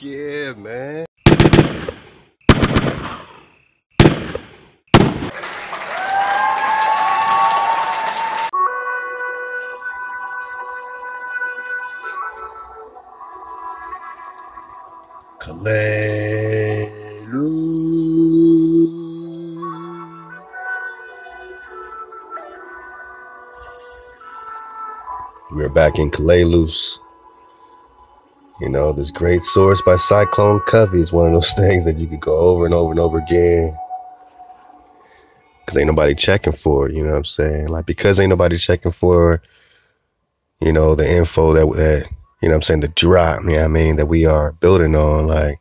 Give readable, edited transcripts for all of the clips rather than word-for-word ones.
Yeah, man. We're back in Calalus. You know, this great source by Cyclone Covey is one of those things that you could go over and over and over again. Because ain't nobody checking for it, you know what I'm saying? Like, because ain't nobody checking for, you know, the info that you know what I'm saying, the drop, you know what I mean, that we are building on. Like,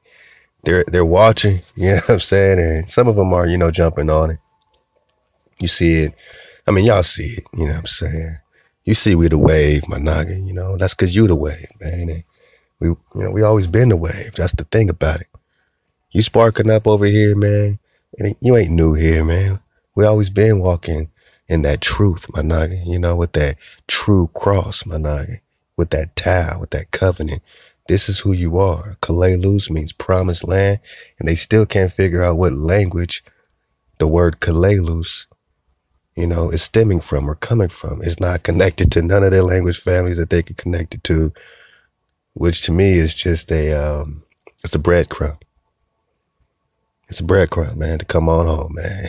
they're watching, you know what I'm saying? And some of them are, you know, jumping on it. You see it. I mean, y'all see it, you know what I'm saying? You see we the wave, my naga, you know? That's because you the wave, man. And, we always been the wave. That's the thing about it. You sparking up over here, man. And you ain't new here, man. We always been walking in that truth, my naga. You know, with that true cross, my naga. With that tie, with that covenant. This is who you are. Calalus means promised land. And they still can't figure out what language the word Calalus, you know, is stemming from or coming from. It's not connected to none of their language families that they can connect it to. Which to me is just it's a breadcrumb. It's a breadcrumb, man, to come on home, man.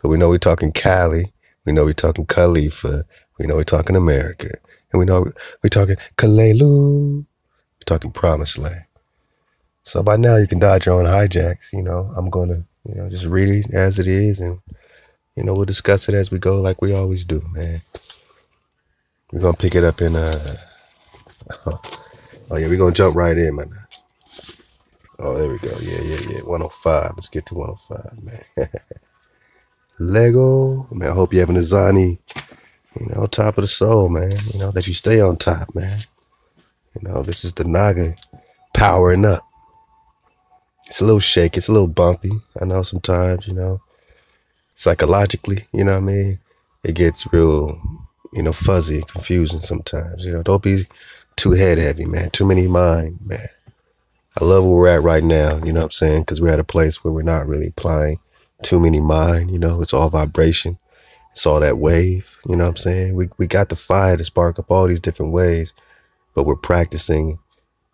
But we know we're talking Cali. We know we're talking Khalifa. We know we're talking America. And we know we're talking Calalus. We're talking Promised Land. So by now you can dodge your own hijacks, you know. I'm going to, you know, just read it as it is. And, you know, we'll discuss it as we go like we always do, man. We're going to pick it up in... Oh, yeah, we're going to jump right in, man. Oh, there we go. Yeah. 105. Let's get to 105, man. Lego. Man, I hope you have an Azani, you know, top of the soul, man. You know, that you stay on top, man. You know, this is the Naga powering up. It's a little shaky. It's a little bumpy. I know sometimes, you know, psychologically, you know what I mean? It gets real, you know, fuzzy and confusing sometimes. You know, don't be... too head heavy, man. Too many mind, man. I love where we're at right now, you know what I'm saying? Because we're at a place where we're not really applying too many mind, you know? It's all vibration. It's all that wave, you know what I'm saying? We got the fire to spark up all these different ways, but we're practicing,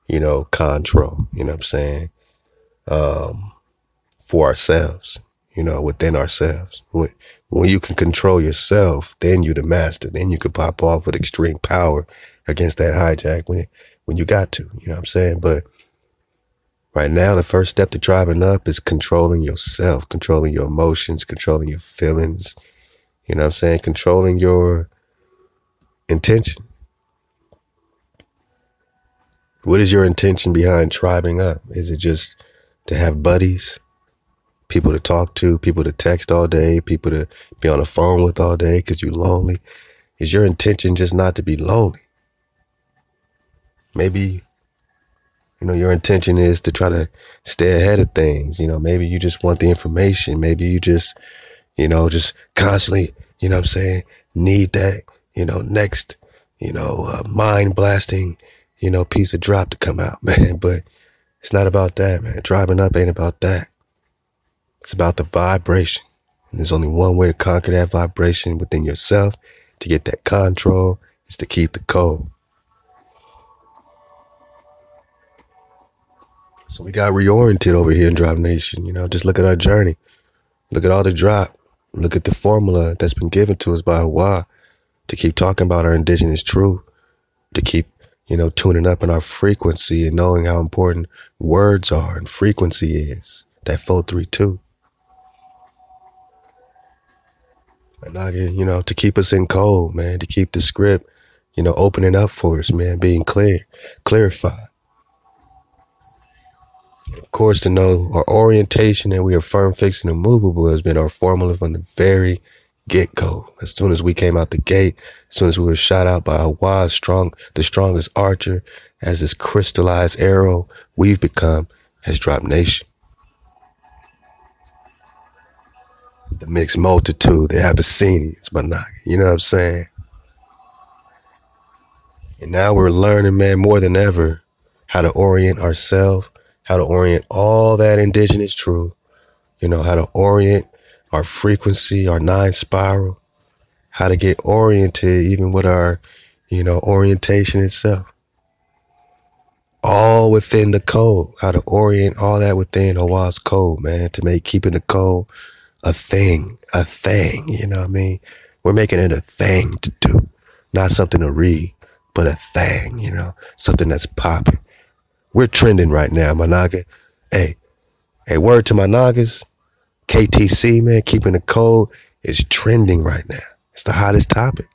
you know, control, you know what I'm saying? For ourselves, you know, within ourselves. When you can control yourself, then you're the master. Then you can pop off with extreme power against that hijack when you got to, you know what I'm saying? But right now, the first step to driving up is controlling yourself, controlling your emotions, controlling your feelings, you know what I'm saying? Controlling your intention. What is your intention behind driving up? Is it just to have buddies, people to talk to, people to text all day, people to be on the phone with all day because you're lonely? Is your intention just not to be lonely? Maybe, you know, your intention is to try to stay ahead of things. You know, maybe you just want the information. Maybe you just, you know, just constantly, you know what I'm saying, need that, you know, next, you know, mind blasting, you know, piece of drop to come out, man. But it's not about that, man. Driving up ain't about that. It's about the vibration. And there's only one way to conquer that vibration within yourself, to get that control, is to keep the code. So we got reoriented over here in Drop Nation, you know, just look at our journey. Look at all the drop. Look at the formula that's been given to us by Hawaii to keep talking about our indigenous truth, to keep, you know, tuning up in our frequency and knowing how important words are and frequency is, that 432. And again, you know, to keep us in code, man, to keep the script, you know, opening up for us, man, being clear, clarified. Of course, to know our orientation that we are firm, fixed, and immovable has been our formula from the very get-go. As soon as we came out the gate, as soon as we were shot out by Hawaii, the strongest archer, as this crystallized arrow we've become has Drop Nation. The mixed multitude, the Abyssinians, but not, you know what I'm saying? And now we're learning, man, more than ever, how to orient ourselves, how to orient all that indigenous truth, you know, how to orient our frequency, our nine spiral, how to get oriented even with our, you know, orientation itself. All within the code, how to orient all that within Hawa's code, man, to make keeping the code a thing, you know what I mean? We're making it a thing to do, not something to read, but a thing, you know, something that's popping. We're trending right now, my Naga. Hey, word to my Nagas, KTC, man, keeping the code is trending right now. It's the hottest topic.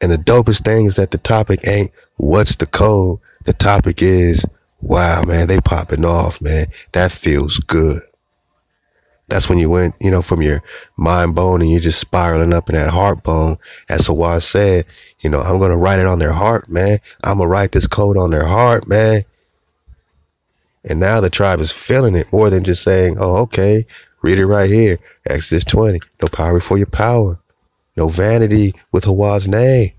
And the dopest thing is that the topic ain't what's the code. The topic is, wow, man, they popping off, man. That feels good. That's when you went, you know, from your mind bone and you're just spiraling up in that heart bone. As Sawaz said, you know, I'm going to write it on their heart, man. I'm going to write this code on their heart, man. And now the tribe is feeling it more than just saying, oh, okay, read it right here. Exodus 20, no power before your power. No vanity with Hawa's name.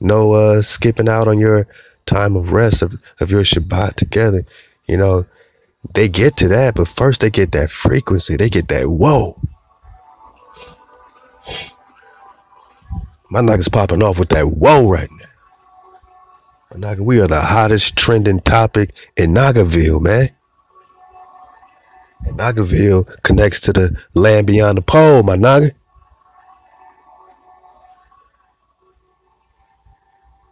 No skipping out on your time of rest of your Shabbat together. You know, they get to that, but first they get that frequency. They get that whoa. My Naga's popping off with that whoa right now. My Naga, we are the hottest trending topic in Nagaville, man. And Nagaville connects to the land beyond the pole, my Naga.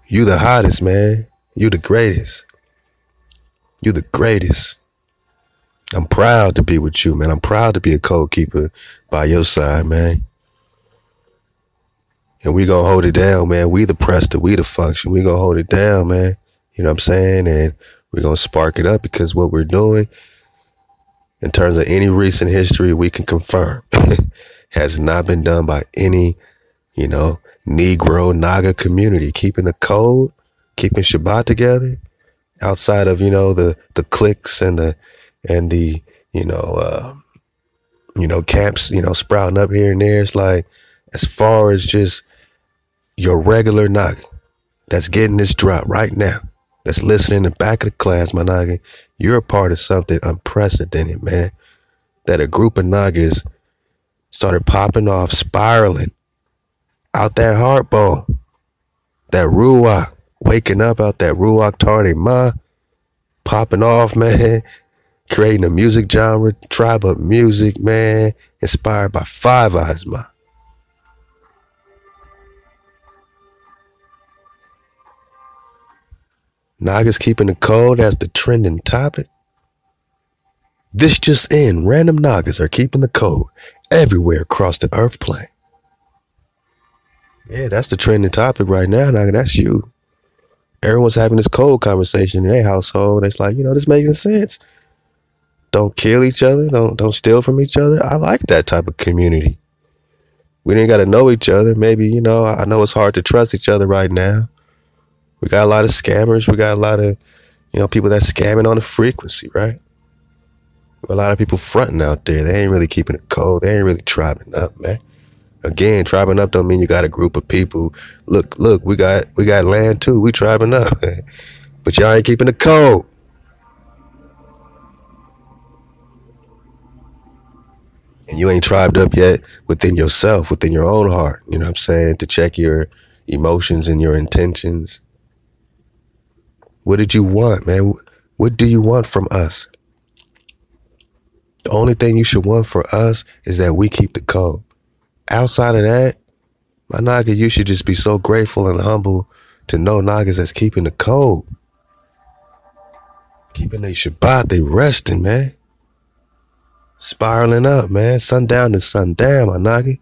You the hottest, man. You the greatest. You the greatest. I'm proud to be with you, man. I'm proud to be a code keeper by your side, man. And we gonna hold it down, man. We the Prester. We the function. We gonna hold it down, man. You know what I'm saying? And we're gonna spark it up because what we're doing, in terms of any recent history, we can confirm, has not been done by any, you know, Negro Naga community. Keeping the code, keeping Shabbat together, outside of, you know, the cliques and the you know, camps, you know, sprouting up here and there. It's like, as far as just your regular Naga that's getting this drop right now, that's listening in the back of the class, my Naga, you're a part of something unprecedented, man. That a group of Nagas started popping off, spiraling out that heart bone, that Ruach, waking up out that Ruach Tardy Ma, popping off, man, creating a music genre, tribe of music, man, inspired by Five Eyes Ma. Nagas keeping the code as the trending topic. This just in, random Nagas are keeping the code everywhere across the earth plane. Yeah, that's the trending topic right now, Naga. That's you. Everyone's having this code conversation in their household. It's like, you know, this making sense. Don't kill each other. Don't steal from each other. I like that type of community. We didn't got to know each other. Maybe, you know, I know it's hard to trust each other right now. We got a lot of scammers. We got a lot of, you know, people that's scamming on the frequency, right? A lot of people fronting out there. They ain't really keeping it cold. They ain't really tribing up, man. Again, tribing up don't mean you got a group of people. Look, we got land too. We tribing up. But y'all ain't keeping the code. And you ain't tribed up yet within yourself, within your own heart. You know what I'm saying? To check your emotions and your intentions. What did you want, man? What do you want from us? The only thing you should want for us is that we keep the code. Outside of that, my Naga, you should just be so grateful and humble to know Nagas that's keeping the code. Keeping their Shabbat, they resting, man. Spiraling up, man. Sundown to sundown, my Naga.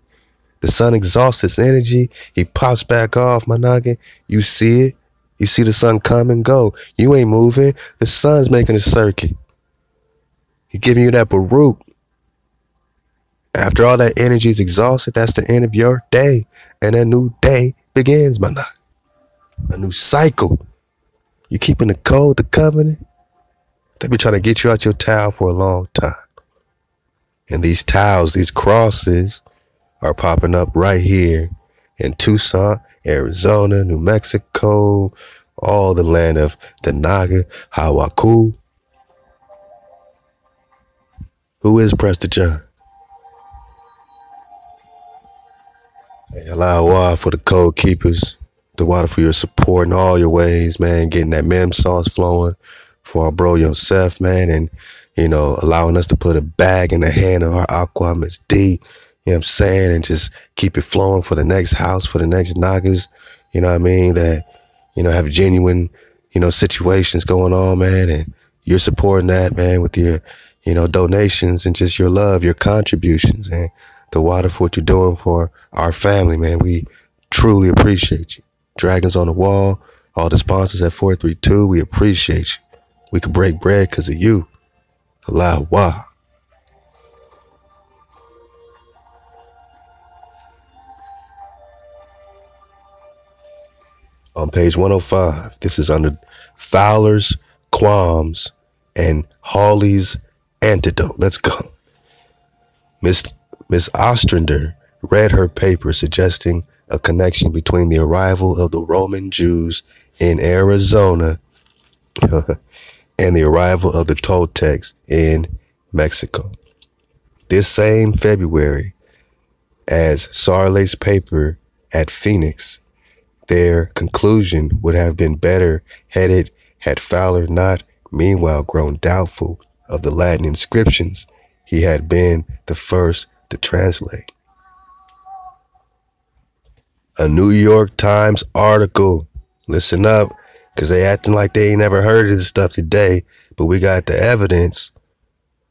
The sun exhausts its energy. He pops back off, my Naga. You see it. You see the sun come and go. You ain't moving. The sun's making a circuit. He giving you that Baruch. After all that energy is exhausted, that's the end of your day. And a new day begins, my Naga. A new cycle. You keeping the code, the covenant? They be trying to get you out your towel for a long time. And these towels, these crosses, are popping up right here in Tucson, Arizona, New Mexico, all the land of the Naga, Hawaku. Who is Prester John? Allow water for the code keepers, the water for your support in all your ways, man, getting that mem sauce flowing for our bro yourself, man, and, you know, allowing us to put a bag in the hand of our Aqua Miss D, you know what I'm saying, and just keep it flowing for the next house, for the next Nagas, you know what I mean, that, you know, have genuine, you know, situations going on, man, and you're supporting that, man, with your, you know, donations and just your love, your contributions, and the water for what you're doing for our family, man. We truly appreciate you. Dragons on the wall, all the sponsors at 432, we appreciate you. We could break bread because of you. Allah, wow. On page 105, this is under Fowler's Qualms and Hawley's Antidote. Let's go. Miss Ostrander read her paper suggesting a connection between the arrival of the Roman Jews in Arizona and the arrival of the Toltecs in Mexico. This same February, as Sarle's paper at Phoenix, their conclusion would have been better headed had Fowler not meanwhile grown doubtful of the Latin inscriptions he had been the first to translate. A New York Times article. Listen up, because they acting like they ain't never heard of this stuff today, but we got the evidence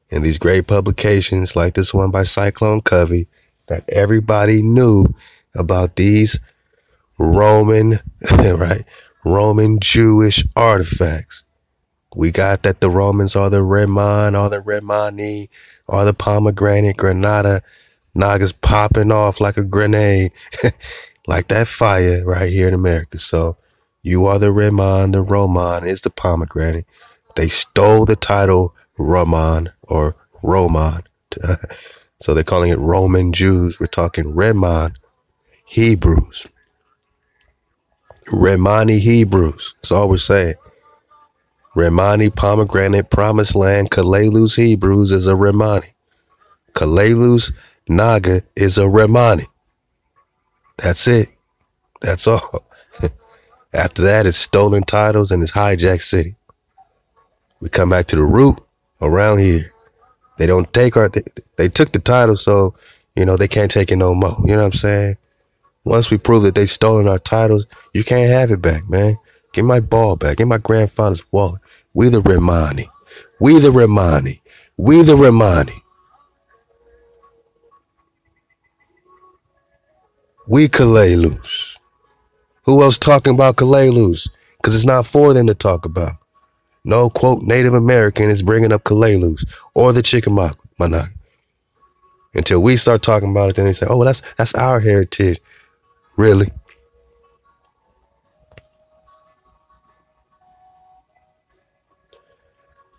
in these great publications like this one by Cyclone Covey that everybody knew about these Roman, right? Roman Jewish artifacts. We got that the Romans are the Reman, are the Remani, are the pomegranate, Granada, Nagas popping off like a grenade, like that fire right here in America. So you are the Reman, the Roman is the pomegranate. They stole the title Roman or Roman. So they're calling it Roman Jews. We're talking Reman Hebrews. Remani Hebrews. That's all we're saying. Remani, pomegranate, promised land. Calalus Hebrews is a Remani. Calalus Naga is a Remani. That's it. That's all. After that, it's stolen titles and it's hijacked city. We come back to the root around here. They don't take our, they took the title, so, you know, they can't take it no more. You know what I'm saying? Once we prove that they stolen our titles, you can't have it back, man. Get my ball back. Get my grandfather's wallet. We the Remani. We the Remani. We the Remani. We Calalus. Who else talking about Calalus? Because it's not for them to talk about. No, quote, Native American is bringing up Calalus or the Chickamauga. Until we start talking about it, then they say, oh, well, that's our heritage. Really?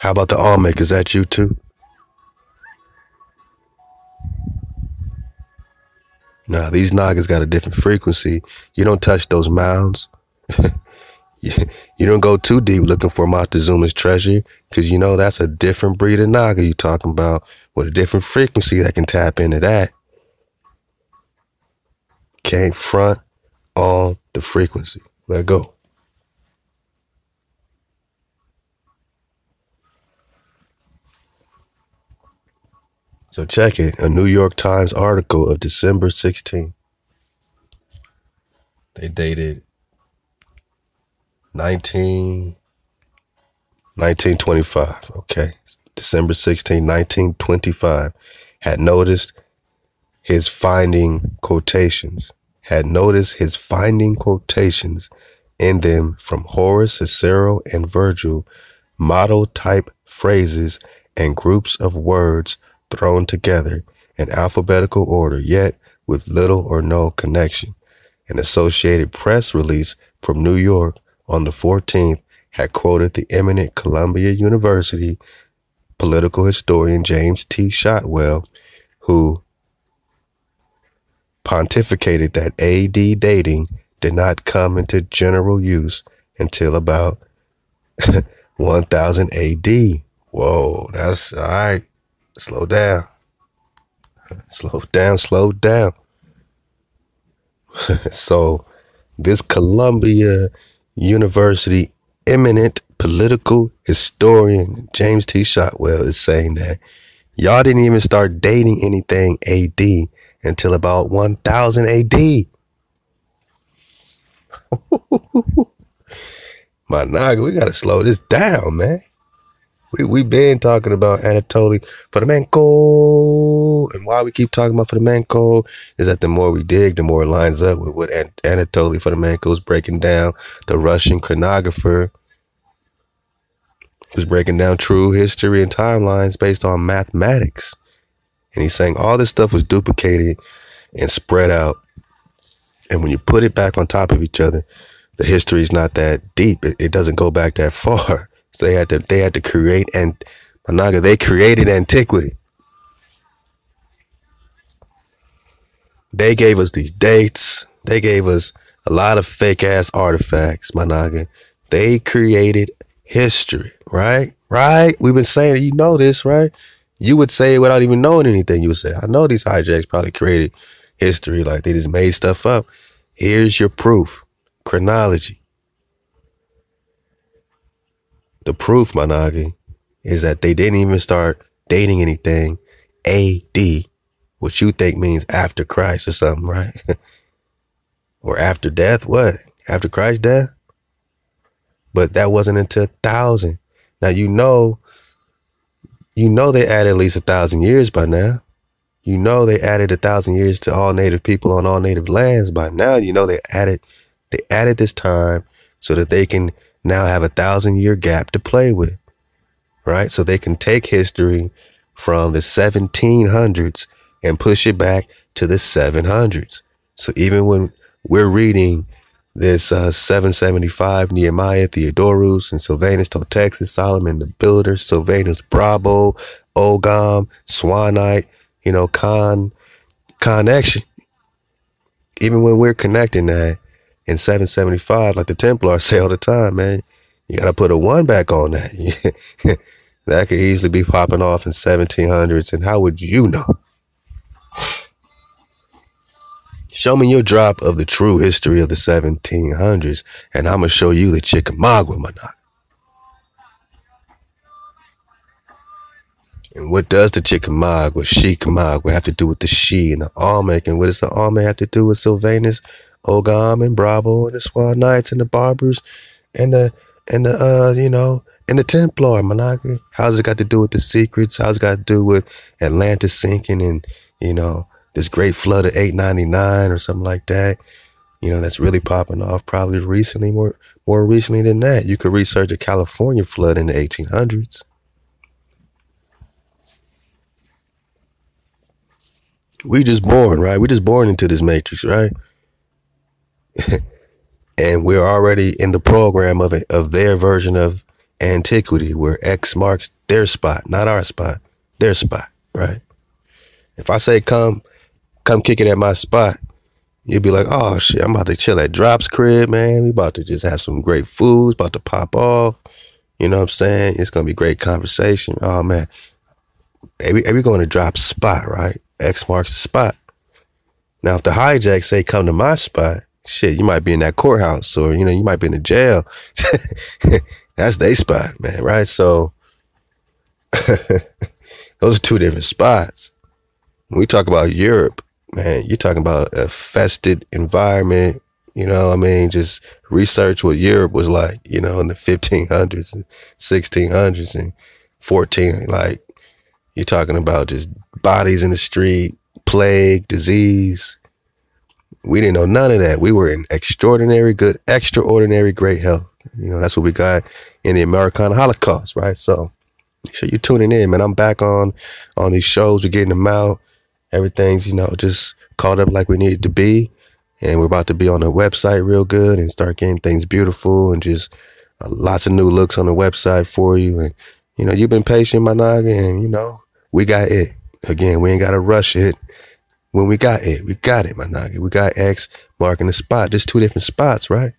How about the Olmec? Is that you too? Nah, these Nagas got a different frequency. You don't touch those mounds. You don't go too deep looking for Montezuma's treasure, because you know that's a different breed of Naga you talking about with a different frequency that can tap into that. Can't front on the frequency. Let go. So check it. A New York Times article of December 16th. They dated 1925. Okay. December 16, 1925. Had noticed his finding quotations in them from Horace, Cicero, and Virgil, model type phrases and groups of words thrown together in alphabetical order, yet with little or no connection. An Associated Press release from New York on the 14th had quoted the eminent Columbia University political historian James T. Shotwell, who pontificated that AD dating did not come into general use until about 1000 AD. Whoa, that's all right. Slow down. Slow down. So this Columbia University eminent political historian, James T. Shotwell, is saying that y'all didn't even start dating anything AD until about 1000 AD. My Naga, we got to slow this down, man. We been talking about Anatoly Fomenko, and why we keep talking about Fomenko is that the more we dig, the more it lines up with what Anatoly Fomenko is breaking down, the Russian chronographer who's breaking down true history and timelines based on mathematics. And he's saying all this stuff was duplicated and spread out. And when you put it back on top of each other, the history is not that deep. It doesn't go back that far. So they had to create, and Managa, they created antiquity. They gave us these dates. They gave us a lot of fake ass artifacts, Managa. They created history, right? Right? We've been saying it. You know this, right? You would say it without even knowing anything. You would say, I know these hijacks probably created history, like they just made stuff up. Here's your proof. Chronology. The proof, Managi, is that they didn't even start dating anything AD, which you think means after Christ or something, right? Or after death, what? After Christ's death? But that wasn't until 1000. Now, you know they added at least 1,000 years by now. You know they added 1,000 years to all native people on all native lands by now. You know they added this time so that they can now have 1,000-year gap to play with, right? So they can take history from the 1700s and push it back to the 700s. So even when we're reading this 775 Nehemiah Theodorus and Sylvanus Toltec, Solomon the Builder, Sylvanus Brabo, Ogam, Swanite, you know, connection. Even when we're connecting that in 775, like the Templars say all the time, man, you got to put a 1 back on that. That could easily be popping off in 1700s. And how would you know? Show me your drop of the true history of the 1700s, and I'm going to show you the Chickamauga, my nigga. And what does the Chickamauga have to do with the she and the Olmec? And what does the Olmec have to do with Sylvanus, Ogam, and Brabo, and the Swan Knights, and the Barbers, and the Templar, Manaka? How's it got to do with the secrets? How's it got to do with Atlantis sinking and, you know, this great flood of 899 or something like that? You know, that's really popping off probably recently, more recently than that. You could research the California flood in the 1800s. We just born, right? We just born into this matrix, right? And we're already in the program of their version of antiquity, where X marks their spot, not our spot, their spot, right? If I say come kick it at my spot, you'd be like, oh shit, I'm about to chill at Drop's crib, man. We about to just have some great foods, about to pop off. You know what I'm saying? It's gonna be great conversation. Oh man, hey, we going to Drop's spot, right? X marks the spot. Now, if the hijacks say come to my spot, shit, you might be in that courthouse, or, you know, you might be in the jail. That's their spot, man, right? So those are two different spots. When we talk about Europe, man, you're talking about a festive environment. You know what I mean? Just research what Europe was like, you know, in the 1500s and 1600s and 14. Like, you're talking about just bodies in the street, plague, disease. We didn't know none of that. We were in extraordinary great health. You know, that's what we got in the American Holocaust, right? So make sure you're tuning in, man. I'm back on these shows. We're getting them out. Everything's, you know, just caught up like we needed to be. And we're about to be on the website real good and start getting things beautiful, and just lots of new looks on the website for you. And, you know, you've been patient, my Naga, and, you know, we got it. Again, we ain't got to rush it. When we got it, my Naga. We got X marking the spot. There's two different spots, right?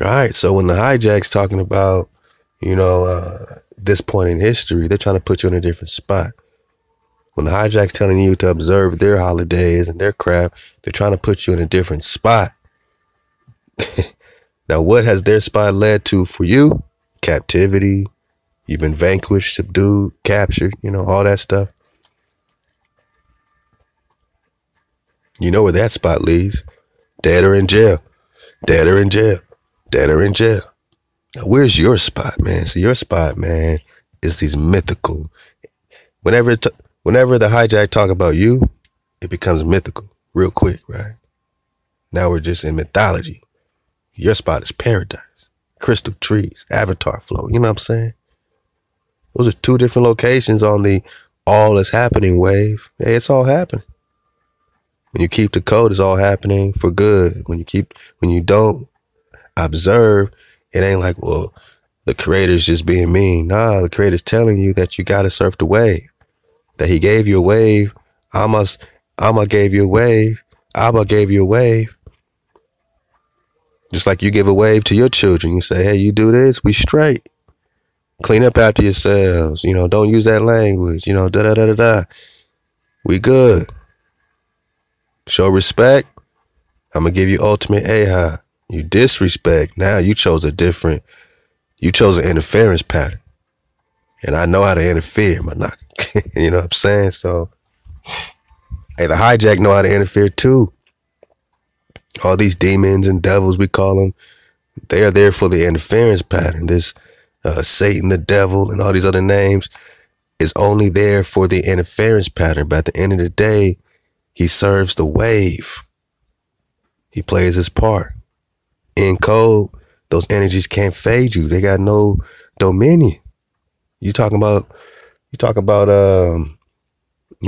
All right. So when the hijack's talking about, you know, this point in history, they're trying to put you in a different spot. When the hijack's telling you to observe their holidays and their crap, they're trying to put you in a different spot. Now, what has their spot led to for you? Captivity. You've been vanquished, subdued, captured, you know, all that stuff. You know where that spot leads. Dead or in jail. Dead or in jail. Dead or in jail. Now, where's your spot, man? So your spot, man, is these mythical. Whenever the hijack talk about you, it becomes mythical real quick, right? Now we're just in mythology. Your spot is paradise, crystal trees, avatar flow. You know what I'm saying? Those are two different locations on the all is happening wave. Hey, it's all happening. When you keep the code, it's all happening for good. When you don't observe, it ain't like, well, the creator's just being mean. Nah, the creator's telling you that you gotta surf the wave. That he gave you a wave. Amma gave you a wave. Abba gave you a wave. Just like you give a wave to your children. You say, hey, you do this, we straight. Clean up after yourselves. You know, don't use that language. You know, da-da-da-da-da. We good. Show respect. I'm going to give you ultimate aha. You disrespect. Now you chose a different, you chose an interference pattern. And I know how to interfere, my knock. You know what I'm saying? So, hey, the hijack know how to interfere too. All these demons and devils, we call them, they are there for the interference pattern. This Satan, the devil, and all these other names is only there for the interference pattern. But at the end of the day, he serves the wave. He plays his part. In code, those energies can't fade you. They got no dominion. You talk about, you know what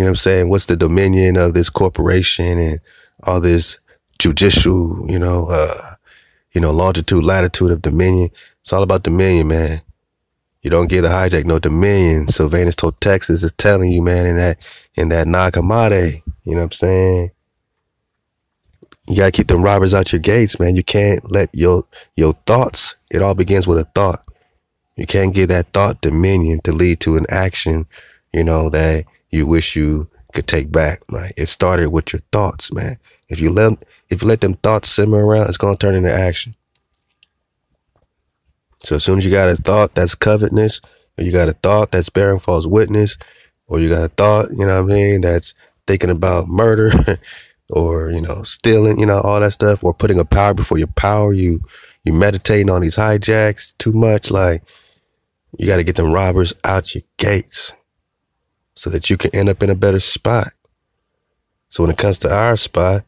I'm saying? What's the dominion of this corporation and all this judicial, you know, longitude, latitude of dominion? It's all about dominion, man. You don't give the hijack no dominion. Sylvanus Toltexus is telling you, man, in that Nagamate, you know what I'm saying? You gotta keep them robbers out your gates, man. You can't let your thoughts, it all begins with a thought. You can't give that thought dominion to lead to an action, you know, that you wish you could take back. Like, it started with your thoughts, man. If you let them thoughts simmer around, it's gonna turn into action. So as soon as you got a thought that's covetousness, or you got a thought that's bearing false witness, or you got a thought, you know what I mean, that's thinking about murder or, you know, stealing, you know, all that stuff, or putting a power before your power, you meditating on these hijacks too much, like, you got to get them robbers out your gates so that you can end up in a better spot. So when it comes to our spot,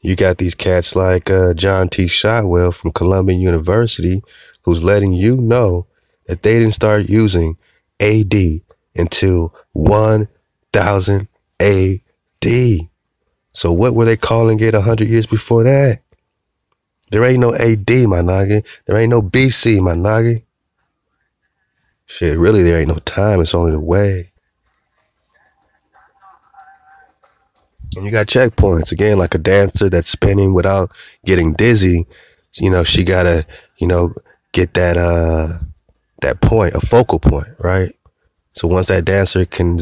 you got these cats like John T. Shotwell from Columbia University, who's letting you know that they didn't start using AD until 1000 AD. So what were they calling it 100 years before that? There ain't no AD, my noggin. There ain't no BC, my noggin. Shit, really, there ain't no time. It's only the way. And you got checkpoints. Again, like a dancer that's spinning without getting dizzy. You know, she got to, you know, get that that point, a focal point, right? So once that dancer can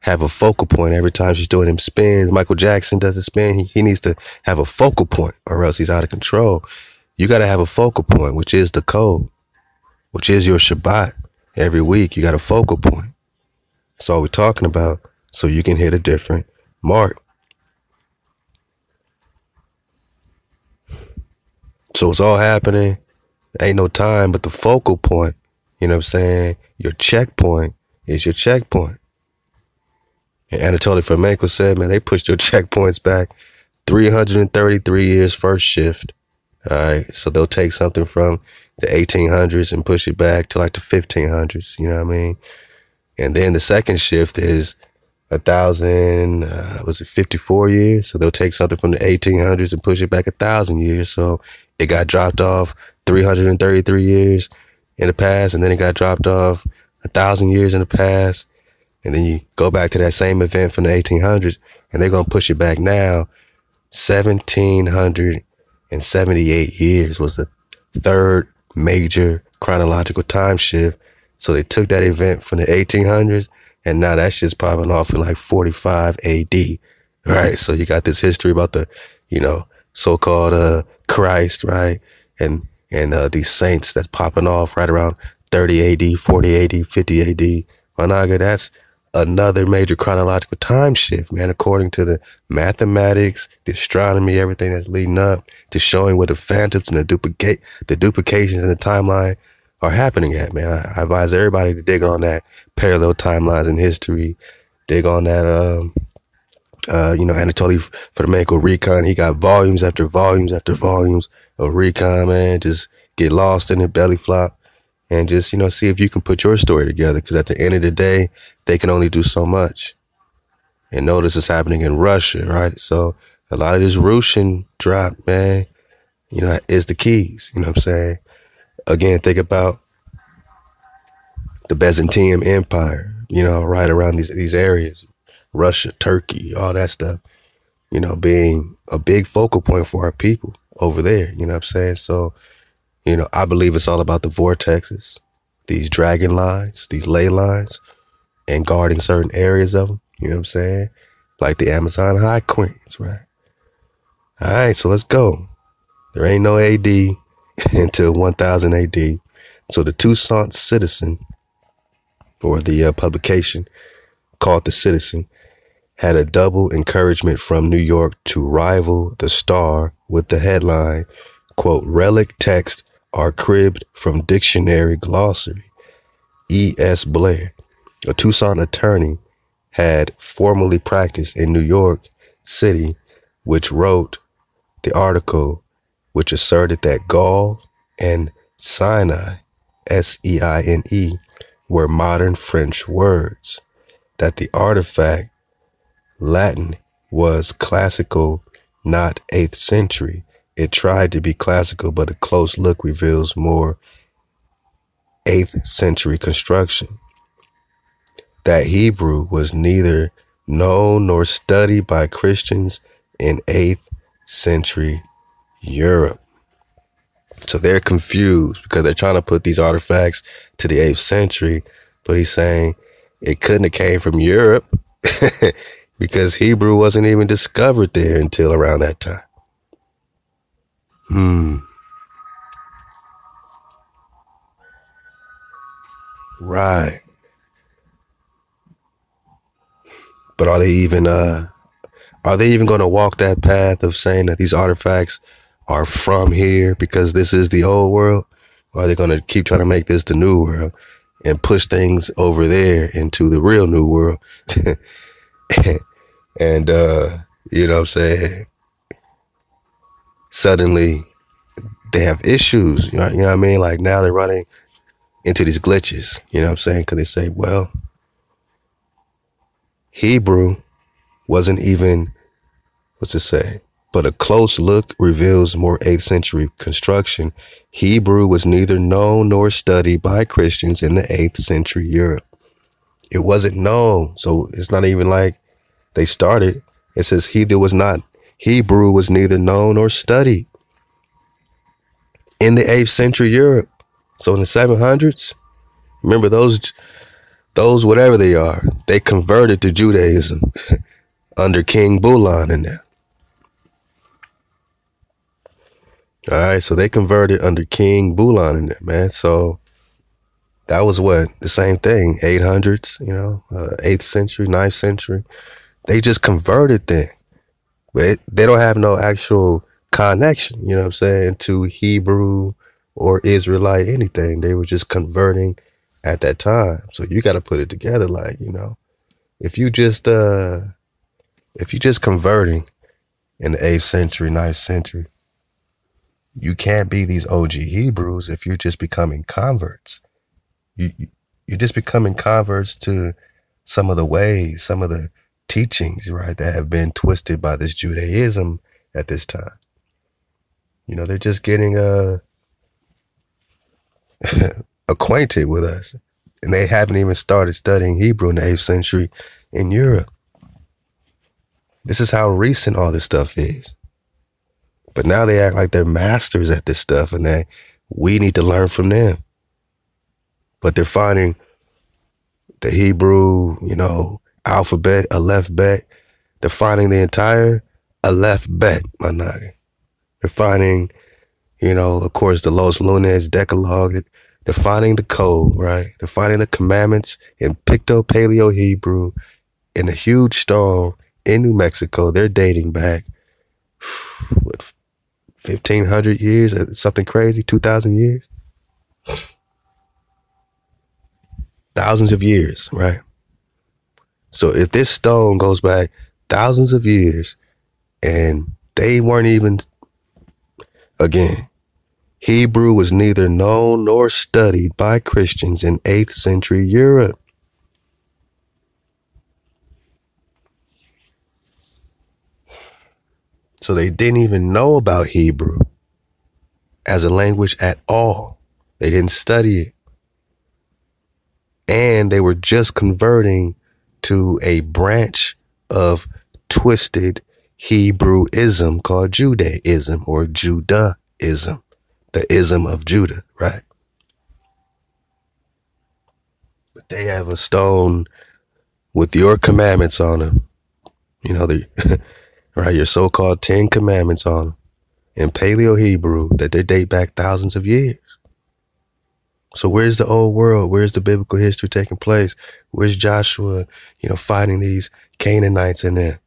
have a focal point every time she's doing them spins, Michael Jackson does a spin, he needs to have a focal point or else he's out of control. You got to have a focal point, which is the code, which is your Shabbat. Every week, you got a focal point. That's all we're talking about, so you can hit a different mark. So it's all happening. Ain't no time, but the focal point, you know what I'm saying? Your checkpoint is your checkpoint. And Anatoly Fomenko said, man, they pushed your checkpoints back 333 years first shift. All right. So they'll take something from the 1800s and push it back to like the 1500s. You know what I mean? And then the second shift is 1,054 years. So they'll take something from the 1800s and push it back 1,000 years. So it got dropped off 333 years in the past, and then it got dropped off 1,000 years in the past. And then you go back to that same event from the 1800s, and they're going to push it back now. 1,778 years was the third major chronological time shift. So they took that event from the 1800s, and now that shit's popping off in like 45 AD, right? So you got this history about the, you know, so-called Christ, right? And these saints that's popping off right around 30 AD, 40 AD, 50 AD. My nigga, that's another major chronological time shift, man, according to the mathematics, the astronomy, everything that's leading up to showing where the phantoms and the duplications in the timeline are happening at, man. I advise everybody to dig on that parallel timelines in history. Dig on that, you know, Anatoly Fomenko recon. He got volumes after volumes after volumes of recon, man. Just get lost in it, belly flop. And just, you know, see if you can put your story together, because at the end of the day, they can only do so much. And notice it's happening in Russia, right? So a lot of this Russian drop, man, you know, is the keys. You know what I'm saying? Again, think about the Byzantium Empire, you know, right around these areas, Russia, Turkey, all that stuff, you know, being a big focal point for our people over there. You know what I'm saying? So, you know, I believe it's all about the vortexes, these dragon lines, these ley lines, and guarding certain areas of them. You know what I'm saying? Like the Amazon High Queens, right? All right, so let's go. There ain't no AD until 1000 AD. So the Tucson Citizen, or the publication called The Citizen, had a double encouragement from New York to rival the Star with the headline, quote, relic text are cribbed from dictionary glossary. E.S. Blair, a Tucson attorney, had formerly practiced in New York City, which wrote the article which asserted that Gaul and Sinai, S-E-I-N-E, were modern French words, that the artifact, Latin, was classical, not 8th century. It tried to be classical, but a close look reveals more 8th century construction. That Hebrew was neither known nor studied by Christians in 8th century Europe. So they're confused because they're trying to put these artifacts to the 8th century, but he's saying it couldn't have came from Europe because Hebrew wasn't even discovered there until around that time. Right. But are they even going to walk that path of saying that these artifacts are from here because this is the old world? Or are they going to keep trying to make this the new world and push things over there into the real new world? And, you know what I'm saying? Suddenly they have issues, you know what I mean? Like now they're running into these glitches, you know what I'm saying? Because they say, well, Hebrew wasn't even, what's it say? But a close look reveals more 8th century construction. Hebrew was neither known nor studied by Christians in the 8th century Europe. It wasn't known. So it's not even like they started. It says Hebrew was neither known nor studied in the 8th century Europe. So in the 700s, remember those whatever they are, they converted to Judaism under King Bulan in there. All right, so they converted under King Bulan in there, man. So that was what? The same thing, 800s, you know, 8th century, 9th century. They just converted then. But they don't have no actual connection, you know what I'm saying, to Hebrew or Israelite, anything. They were just converting at that time. So you got to put it together. Like, you know, if you just converting in the 8th century, 9th century, you can't be these OG Hebrews if you're just becoming converts. You're just becoming converts to some of the ways, some of the teachings, right, that have been twisted by this Judaism at this time. You know, they're just getting acquainted with us, and they haven't even started studying Hebrew in the 8th century in Europe. This is how recent all this stuff is. But now they act like they're masters at this stuff, and they We need to learn from them. But they're finding the Hebrew, you know, alphabet, Aleph Bet. They're finding the entire Aleph Bet, my nigga. They're finding, you know, of course, the Los Lunes Decalogue. They're finding the code, right? They're finding the commandments in Picto-Paleo Hebrew in a huge stall in New Mexico. They're dating back, what, 1,500 years, something crazy, 2,000 years? Thousands of years, right? So if this stone goes back thousands of years and they weren't even, again, Hebrew was neither known nor studied by Christians in 8th century Europe. So they didn't even know about Hebrew as a language at all. They didn't study it. And they were just converting to a branch of twisted Hebrewism called Judaism or Judaism, the ism of Judah, right? But they have a stone with your commandments on them, you know, the right, your so-called 10 commandments on them in Paleo Hebrew that they date back thousands of years. So where's the old world? Where's the biblical history taking place? Where's Joshua, you know, fighting these Canaanites in there?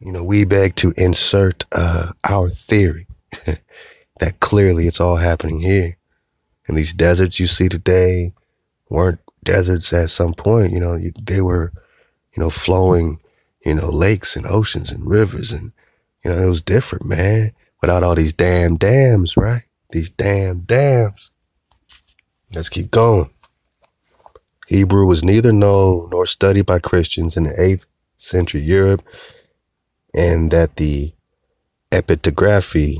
You know, we beg to insert our theory that clearly it's all happening here. And these deserts you see today weren't deserts at some point. You know, they were, you know, flowing, you know, lakes and oceans and rivers. And, you know, it was different, man, without all these damn dams, right? These damn dams. Let's keep going. Hebrew was neither known nor studied by Christians in the 8th century Europe, and that the epigraphy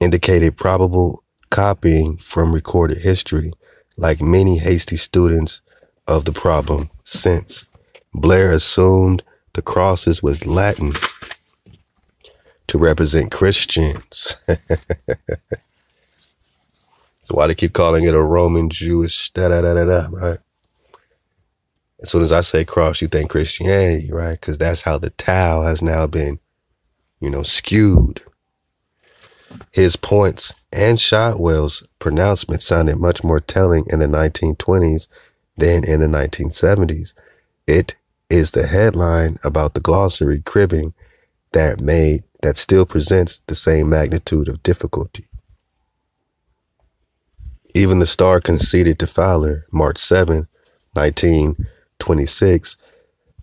indicated probable copying from recorded history, like many hasty students of the problem since. Blair assumed the crosses was Latin to represent Christians. That's why they keep calling it a Roman Jewish da-da-da-da-da, right? As soon as I say cross, you think Christianity, right? Because that's how the Tao has now been, you know, skewed. His points and Shotwell's pronouncement sounded much more telling in the 1920s than in the 1970s. It is the headline about the glossary cribbing that still presents the same magnitude of difficulty. Even the Star conceded to Fowler, March 7, 1926,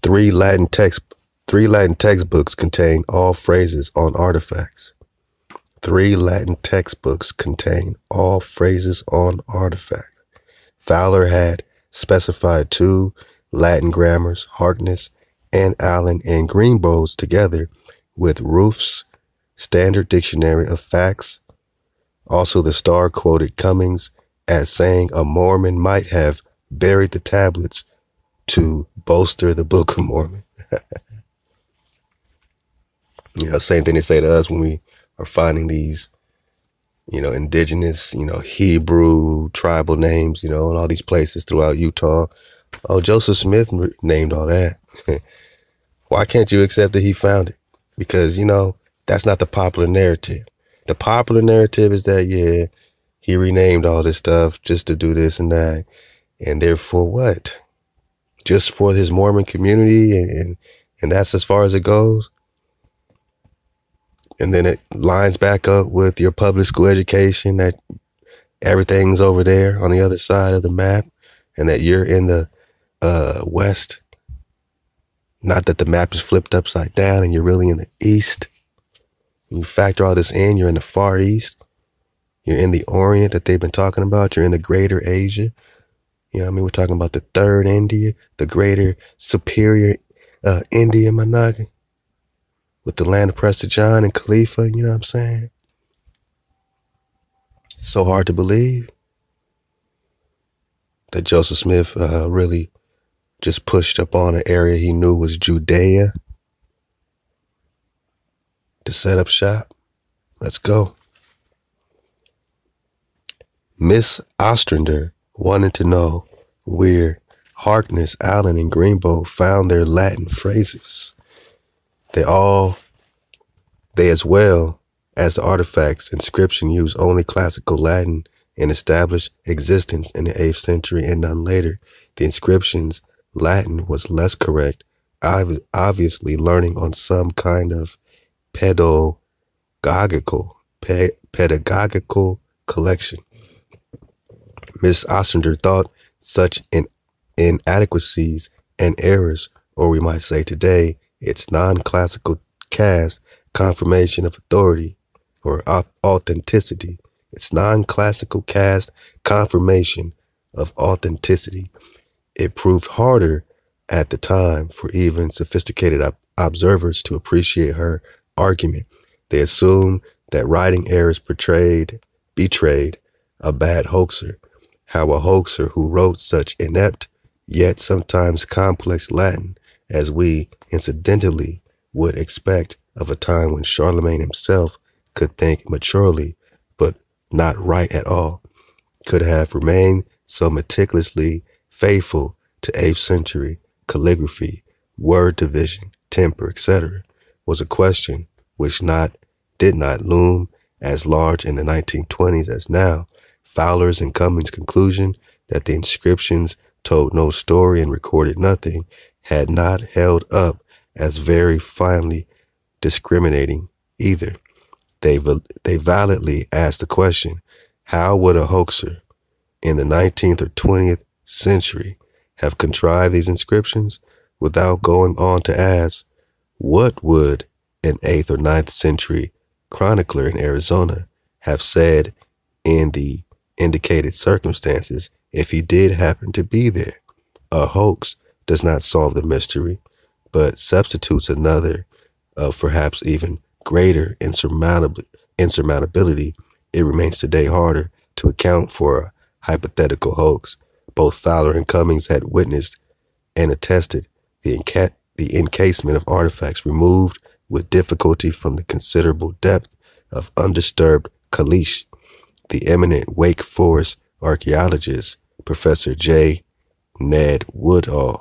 three Latin textbooks contain all phrases on artifacts. Fowler had specified two Latin grammars, Harkness and Allen and Greenough together with Roof's Standard Dictionary of Facts. Also, the Star quoted Cummings as saying a Mormon might have buried the tablets to bolster the Book of Mormon. You know, same thing they say to us when we are finding these, you know, indigenous, you know, Hebrew tribal names, you know, in all these places throughout Utah. Oh, Joseph Smith named all that. Why can't you accept that he found it? Because, you know, that's not the popular narrative. The popular narrative is that, yeah, he renamed all this stuff just to do this and that. And therefore what? Just for his Mormon community, and that's as far as it goes. And then it lines back up with your public school education that everything's over there on the other side of the map and that you're in the West. Not that the map is flipped upside down and you're really in the East. When you factor all this in, you're in the Far East. You're in the Orient that they've been talking about. You're in the Greater Asia. You know what I mean? We're talking about the Third India, the Greater Superior India, my noggin, with the land of Prester John and Khalifa. You know what I'm saying? It's so hard to believe that Joseph Smith really just pushed up on an area he knew was Judea. to set up shop. Let's go. Miss Ostrander wanted to know where Harkness, Allen, and Greenbow found their Latin phrases. They as well as the artifacts inscription use only classical Latin and established existence in the 8th century and none later. The inscription's Latin was less correct, obviously learning on some kind of pedagogical collection. Miss Ostrander thought such inadequacies and errors, or we might say today, its non-classical cast confirmation of authority or authenticity. Its non-classical cast confirmation of authenticity. It proved harder at the time for even sophisticated observers to appreciate her argument. They assumed that writing errors betrayed a bad hoaxer. How a hoaxer who wrote such inept yet sometimes complex Latin as we incidentally would expect of a time when Charlemagne himself could think maturely but not write at all, could have remained so meticulously faithful to 8th century calligraphy, word division, temper, etc., was a question which did not loom as large in the 1920s as now. Fowler's and Cummings' conclusion that the inscriptions told no story and recorded nothing had not held up as very finely discriminating either. They validly asked the question, how would a hoaxer in the 19th or 20th century have contrived these inscriptions, without going on to ask, what would an 8th or 9th century chronicler in Arizona have said in the indicated circumstances if he did happen to be there? A hoax does not solve the mystery, but substitutes another of perhaps even greater insurmountability. It remains today harder to account for a hypothetical hoax. Both Fowler and Cummings had witnessed and attested the encasement of artifacts removed with difficulty from the considerable depth of undisturbed caliche. The eminent Wake Forest archaeologist, Professor J. Ned Woodall,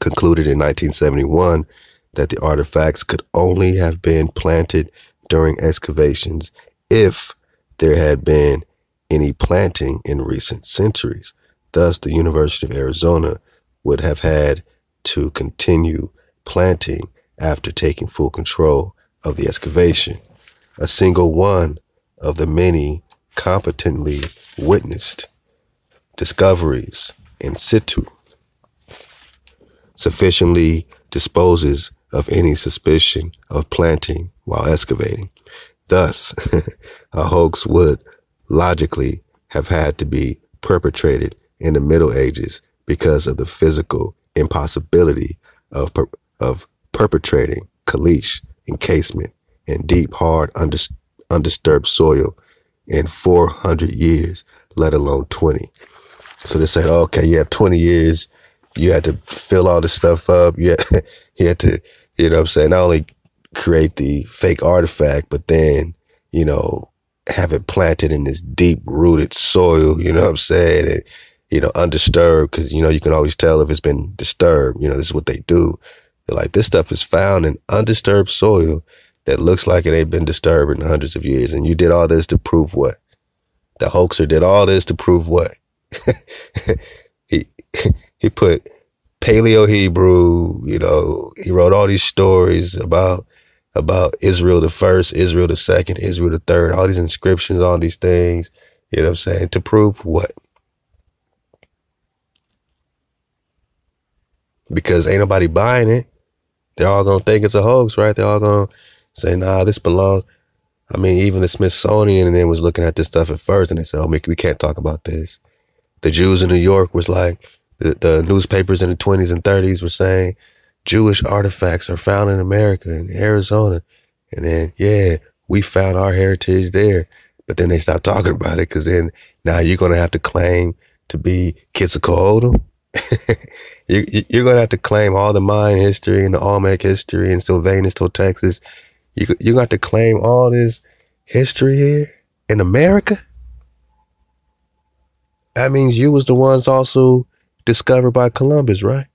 concluded in 1971 that the artifacts could only have been planted during excavations if there had been any planting in recent centuries. Thus, the University of Arizona would have had to continue planting after taking full control of the excavation. A single one of the many competently witnessed discoveries in situ sufficiently disposes of any suspicion of planting while excavating. Thus, a hoax would logically have had to be perpetrated in the Middle Ages because of the physical impossibility of perpetrating caliche, encasement, and deep, hard, undisturbed soil in 400 years, let alone 20. So they said, okay, you have 20 years. You had to fill all this stuff up. You had to, you know what I'm saying, not only create the fake artifact, but then, you know, have it planted in this deep-rooted soil, you know what I'm saying, and, you know, undisturbed, because, you know, you can always tell if it's been disturbed. You know, this is what they do. They're like, this stuff is found in undisturbed soil that looks like it ain't been disturbed in hundreds of years, and you did all this to prove what? The hoaxer did all this to prove what? He put Paleo Hebrew, you know, he wrote all these stories about Israel the first, Israel the second, Israel the third, all these inscriptions, all these things, you know what I'm saying? To prove what? Because ain't nobody buying it. They're all going to think it's a hoax, right? They're all going to say, nah, this belongs. I mean, even the Smithsonian and then was looking at this stuff at first and they said, oh, we can't talk about this. The Jews in New York was like, the newspapers in the 20s and 30s were saying, Jewish artifacts are found in America and Arizona. And then, yeah, we found our heritage there. But then they stopped talking about it because then now you're going to have to claim to be Quetzalcoatl. You're going to have to claim all the Mayan history and the Olmec history and Sylvanus till Texas. You're going to have to claim all this history here in America? That means you was the ones also discovered by Columbus, right?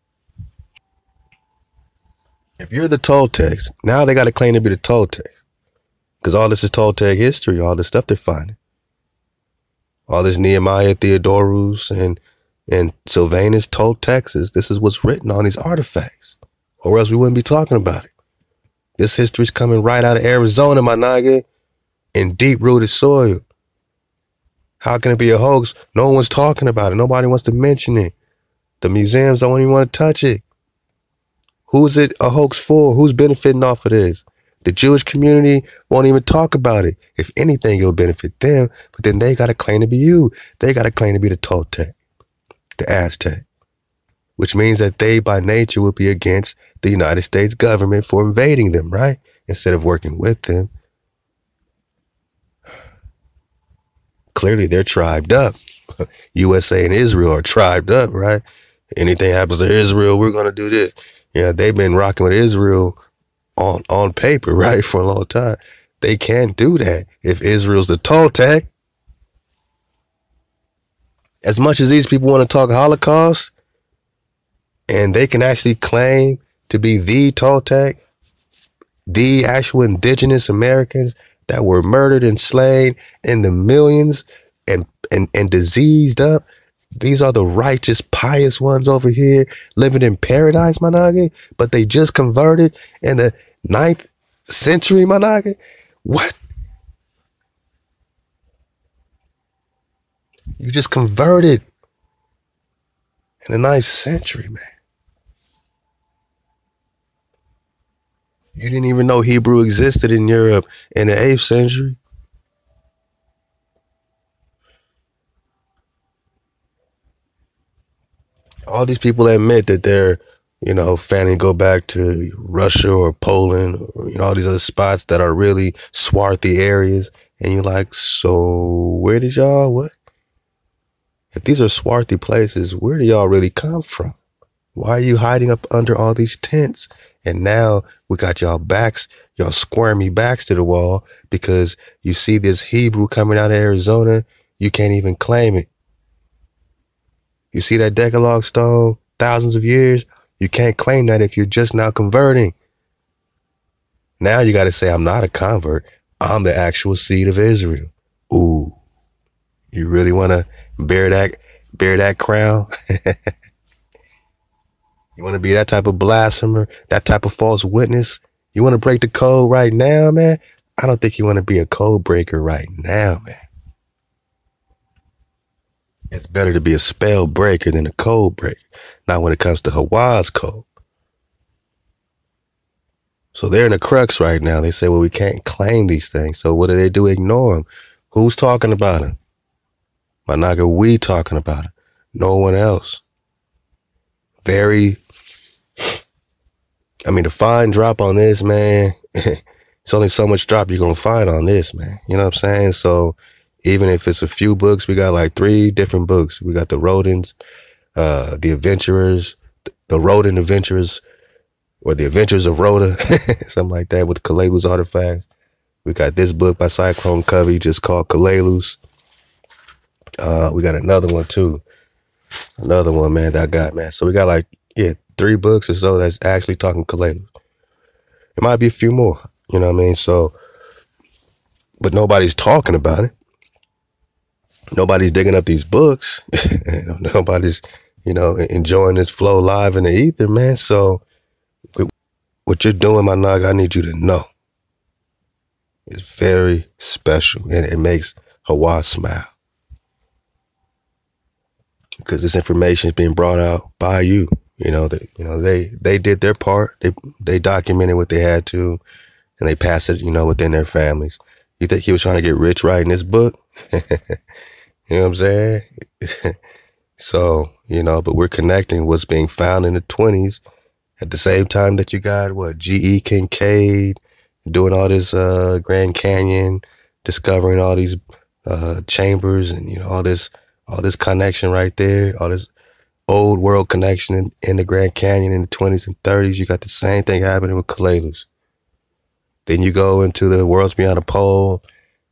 If you're the Toltecs, now they got to claim to be the Toltecs, because all this is Toltec history, all this stuff they're finding. All this Nehemiah Theodorus and Sylvanus Toltecs, this is what's written on these artifacts, or else we wouldn't be talking about it. This history's coming right out of Arizona, my Naga, in deep-rooted soil. How can it be a hoax? No one's talking about it. Nobody wants to mention it. The museums don't even want to touch it. Who's it a hoax for? Who's benefiting off of this? The Jewish community won't even talk about it. If anything, it'll benefit them, but then they got to claim to be you. They got to claim to be the Toltec, the Aztec, which means that they by nature would be against the United States government for invading them, right? Instead of working with them. Clearly, they're tribed up. USA and Israel are tribed up, right? Anything happens to Israel, we're going to do this. Yeah, they've been rocking with Israel on paper, right, for a long time. They can't do that if Israel's the Toltec. As much as these people want to talk Holocaust, and they can actually claim to be the Toltec, the actual indigenous Americans that were murdered and slain in the millions and diseased up. These are the righteous, pious ones over here living in paradise, Manage, but they just converted in the 9th century, Manage. What? You just converted in the 9th century, man. You didn't even know Hebrew existed in Europe in the 8th century. All these people admit that they're, you know, fanning go back to Russia or Poland, or, you know, all these other spots that are really swarthy areas. And you're like, so where did y'all, what? If these are swarthy places, where do y'all really come from? Why are you hiding up under all these tents? And now we got y'all backs, y'all squirmy backs to the wall because you see this Hebrew coming out of Arizona. You can't even claim it. You see that Decalogue stone, thousands of years. You can't claim that if you're just now converting. Now you got to say, I'm not a convert. I'm the actual seed of Israel. Ooh, you really want to bear that crown? You want to be that type of blasphemer, that type of false witness? You want to break the code right now, man? I don't think you want to be a code breaker right now, man. It's better to be a spell breaker than a code breaker. Not when it comes to Hawaii's code. So they're in the crux right now. They say, well, we can't claim these things. So what do? Ignore them. Who's talking about them? My Naga, we talking about it. No one else. I mean, the fine drop on this, man. It's only so much drop you're going to find on this, man. You know what I'm saying? So even if it's a few books, we got like 3 different books. We got the Rodin's, the Adventurers, the Rodin Adventurers, or the Adventures of Rhoda, something like that, with Calalus artifacts. We got this book by Cyclone Covey, just called Calalus. We got another one too. Another one, man, that I got, man. So we got like, yeah, 3 books or so that's actually talking Calalus. It might be a few more, you know what I mean? So, but nobody's talking about it. Nobody's digging up these books. Nobody's, you know, enjoying this flow live in the ether, man. So what you're doing, my Naga, I need you to know. It's very special, and it makes Hawaii smile. Because this information is being brought out by you. They did their part. They documented what they had to, and they passed it, you know, within their families. You think he was trying to get rich writing this book? You know what I'm saying? So, you know, but we're connecting what's being found in the 20s at the same time that you got, what, G.E. Kincaid doing all this Grand Canyon, discovering all these chambers and, you know, all this connection right there, all this old world connection in the Grand Canyon in the 20s and 30s. You got the same thing happening with Calalus. Then you go into the Worlds Beyond the Pole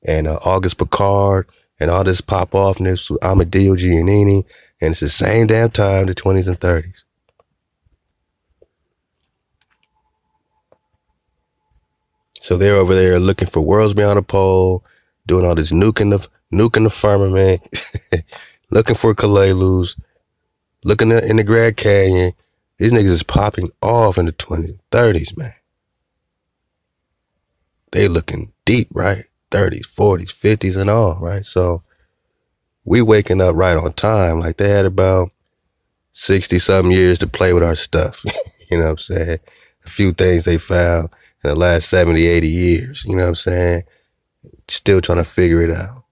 and August Picard and all this pop off, and this Amadeo Giannini, and it's the same damn time, the 20s and 30s. So they're over there looking for worlds beyond the pole, doing all this nuking the firmament, looking for Calalus, looking in the Grand Canyon. These niggas is popping off in the 20s and 30s, man. They looking deep, right? 30s, 40s, 50s and all, right? So we waking up right on time. Like they had about 60-something years to play with our stuff. You know what I'm saying? A few things they found in the last 70, 80 years. You know what I'm saying? Still trying to figure it out.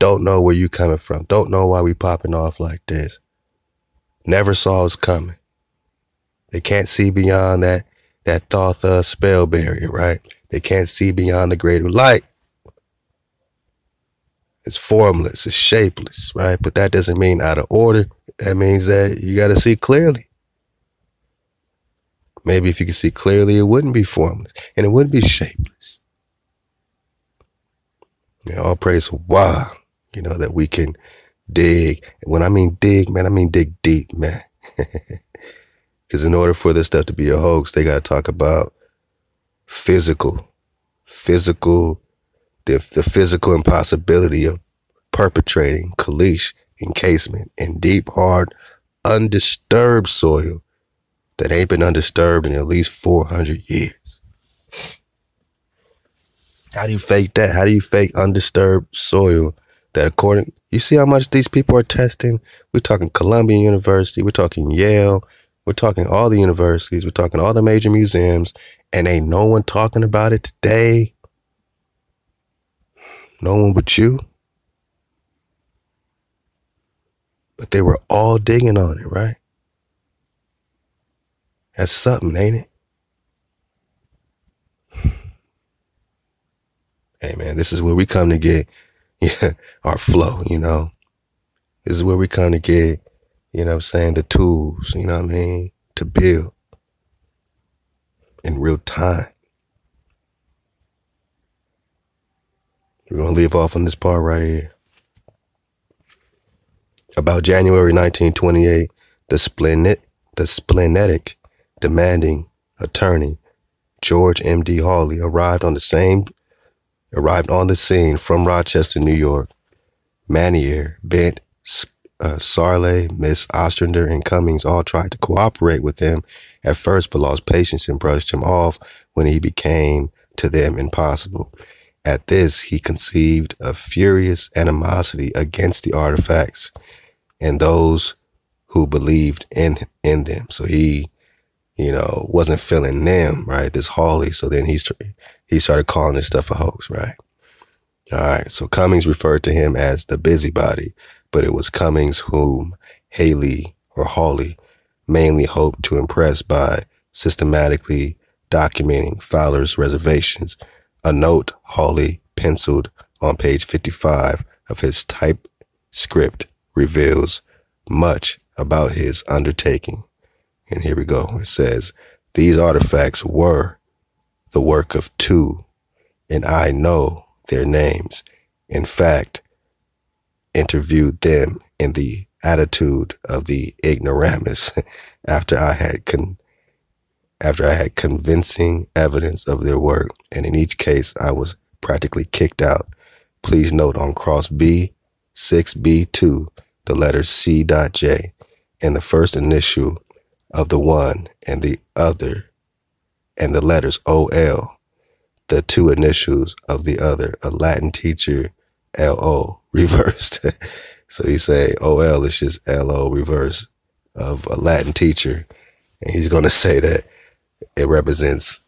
Don't know where you coming from. Don't know why we popping off like this. Never saw us coming. They can't see beyond that Thotha spell barrier, right? They can't see beyond the greater light. It's formless. It's shapeless, right? But that doesn't mean out of order. That means that you got to see clearly. Maybe if you could see clearly, it wouldn't be formless and it wouldn't be shapeless. You know, all praise to Wah, you know, that we can dig. And when I mean dig, man, I mean dig deep, man. Because in order for this stuff to be a hoax, they got to talk about physical. The physical impossibility of perpetrating caliche encasement in deep, hard, undisturbed soil that ain't been undisturbed in at least 400 years. How do you fake that? How do you fake undisturbed soil that according... You see how much these people are testing? We're talking Columbia University. We're talking Yale. We're talking all the universities. We're talking all the major museums. And ain't no one talking about it today. No one but you. But they were all digging on it, right? That's something, ain't it? Hey, man, this is where we come to get our flow, you know. This is where we come to get, you know what I'm saying, the tools, you know what I mean, to build in real time. We're going to leave off on this part right here. About January 1928, the splenetic demanding attorney George M.D. Hawley arrived on the scene from Rochester, New York. Manier, Bent, Sarle, Miss Ostrander, and Cummings all tried to cooperate with him at first, but lost patience and brushed him off when he became to them impossible. At this, he conceived a furious animosity against the artifacts and those who believed in them. So he, you know, wasn't feeling them, right? This Hawley. So then he started calling this stuff a hoax, right? All right. So Cummings referred to him as the busybody, but it was Cummings whom Hawley mainly hoped to impress by systematically documenting Fowler's reservations. A note Hawley penciled on page 55 of his typescript reveals much about his undertaking. And here we go. It says, "These artifacts were the work of two, and I know their names. In fact, interviewed them in the attitude of the ignoramus after I had convincing evidence of their work, and in each case, I was practically kicked out." Please note on cross B, 6B2, the letter C.J, and the first initial of the one and the other, and the letters OL, the two initials of the other, a Latin teacher, LO, reversed. So he say OL is just LO reverse of a Latin teacher, and he's going to say that it represents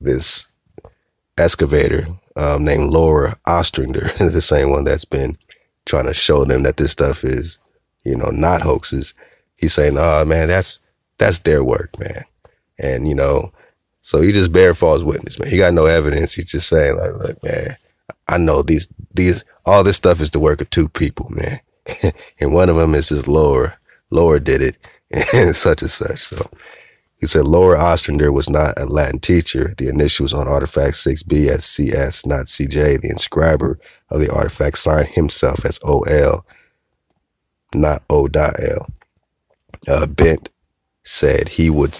this excavator named Laura Ostrander, the same one that's been trying to show them that this stuff is, you know, not hoaxes. He's saying, oh, man, that's their work, man. And, you know, so he just bare false witness, man. He got no evidence. He's just saying, like, look, man, I know all this stuff is the work of two people, man. And one of them is this Laura. Laura did it. and such and such. So he said Lower Ostrander was not a Latin teacher. The initials on Artifact 6B as CS, not CJ. The inscriber of the artifact signed himself as OL, not O.L. Bent said he would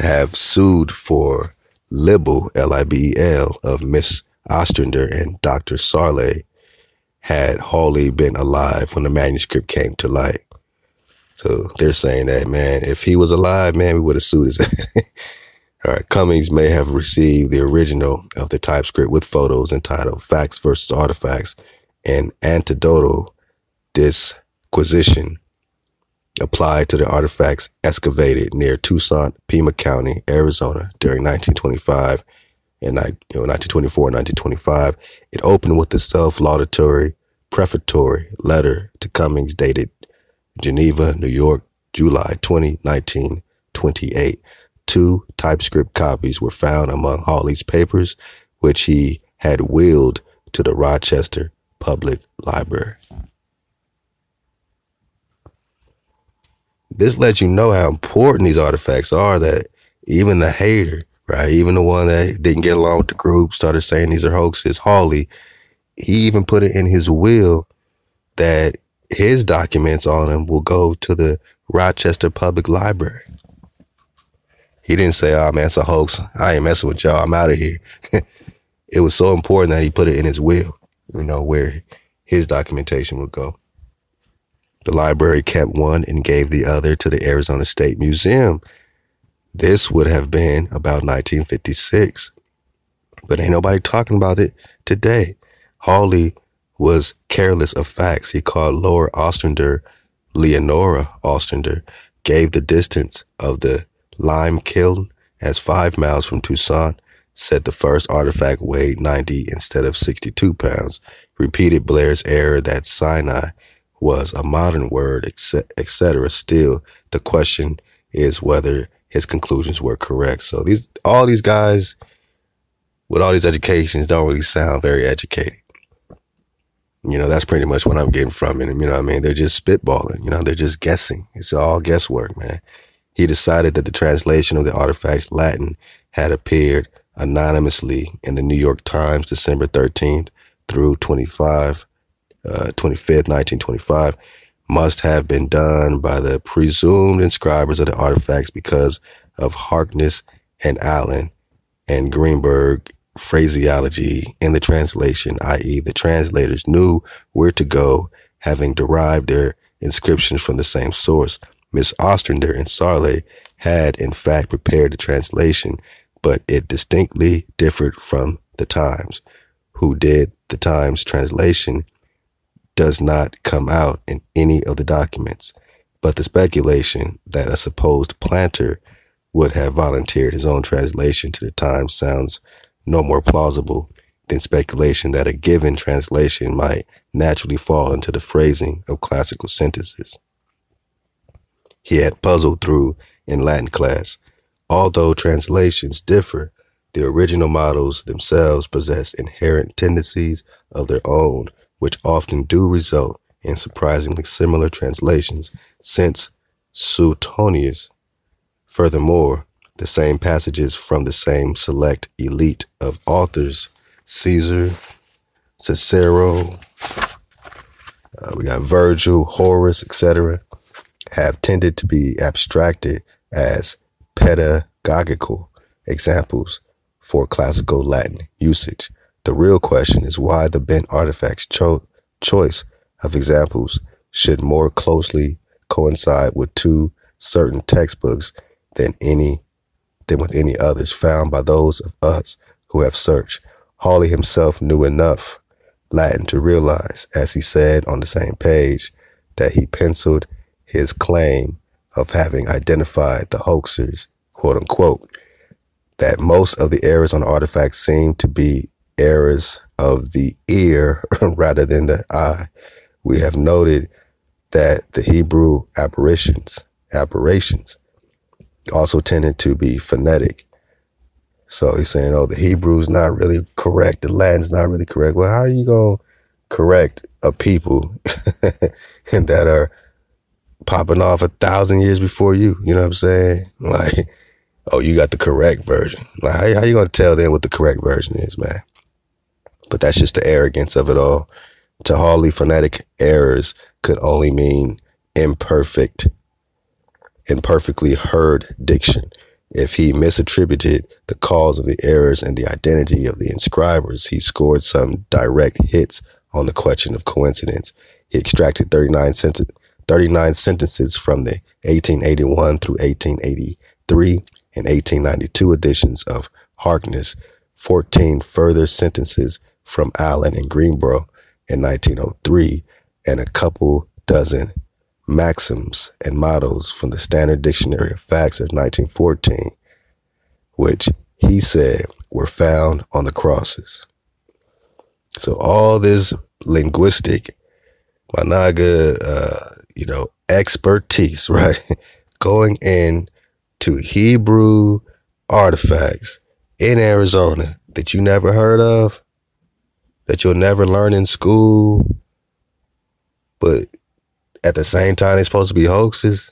have sued for libel, L-I-B-E-L, of Miss Ostrander and Dr. Sarle had Hawley been alive when the manuscript came to light. So they're saying that, man, if he was alive, man, we would have sued his ass. All right. Cummings may have received the original of the typescript with photos entitled Facts versus Artifacts and Antidotal Disquisition applied to the artifacts excavated near Tucson, Pima County, Arizona during 1925 and 1924 and 1925. It opened with the self-laudatory prefatory letter to Cummings dated Geneva, New York, July 20, 1928. Two typescript copies were found among Hawley's papers, which he had willed to the Rochester Public Library. This lets you know how important these artifacts are, that even the hater, right, even the one that didn't get along with the group, started saying these are hoaxes, Hawley, he even put it in his will that his documents on him will go to the Rochester Public Library. He didn't say, oh, man, it's a hoax. I ain't messing with y'all. I'm out of here. It was so important that he put it in his will, you know, where his documentation would go. The library kept one and gave the other to the Arizona State Museum. This would have been about 1956, but ain't nobody talking about it today. Hawley was careless of facts. He called Lower Ostrander Leonora Ostrander, gave the distance of the lime kiln as 5 miles from Tucson, said the first artifact weighed 90 instead of 62 pounds, repeated Blair's error that Sinai was a modern word, etc. Still, the question is whether his conclusions were correct. So all these guys with all these educations don't really sound very educated. You know, that's pretty much what I'm getting from it. You know what I mean? They're just spitballing. You know, they're just guessing. It's all guesswork, man. He decided that the translation of the artifact's Latin had appeared anonymously in the New York Times, December 13th through 25th, 1925, must have been done by the presumed inscribers of the artifacts because of Harkness and Allen and Greenberg phraseology in the translation, i.e. the translators knew where to go, having derived their inscriptions from the same source. Miss Ostrander and Sarle had, in fact, prepared the translation, but it distinctly differed from the Times, who did the Times translation does not come out in any of the documents, but the speculation that a supposed planter would have volunteered his own translation to the Times sounds no more plausible than speculation that a given translation might naturally fall into the phrasing of classical sentences he had puzzled through in Latin class. Although translations differ, the original models themselves possess inherent tendencies of their own, which often do result in surprisingly similar translations, since Suetonius. Furthermore, the same passages from the same select elite of authors, Caesar, Cicero, we got Virgil, Horace, etc., have tended to be abstracted as pedagogical examples for classical Latin usage. The real question is why the Bent artifact's choice of examples should more closely coincide with two certain textbooks than with any others found by those of us who have searched. Hawley himself knew enough Latin to realize, as he said on the same page, that he penciled his claim of having identified the hoaxers, quote unquote, that most of the errors on artifacts seem to be errors of the ear rather than the eye. We have noted that the Hebrew aberrations also tended to be phonetic. So he's saying, oh, the Hebrew's not really correct, the Latin's not really correct. Well, how are you going to correct a people that are popping off 1,000 years before you. You know what I'm saying? Like, oh, you got the correct version. Like, how you going to tell them what the correct version is, man? But that's just the arrogance of it all. To Hawley, phonetic errors could only mean imperfectly heard diction. If he misattributed the cause of the errors and the identity of the inscribers, he scored some direct hits on the question of coincidence. He extracted 39 sentences from the 1881 through 1883 and 1892 editions of Harkness, 14 further sentences from Allen and Greenough in 1903, and a couple dozen maxims and mottos from the Standard Dictionary of Facts of 1914, which he said were found on the crosses. So all this linguistic, Managa, you know, expertise, right? Going in to Hebrew artifacts in Arizona that you never heard of, that you'll never learn in school, but at the same time, they're supposed to be hoaxes.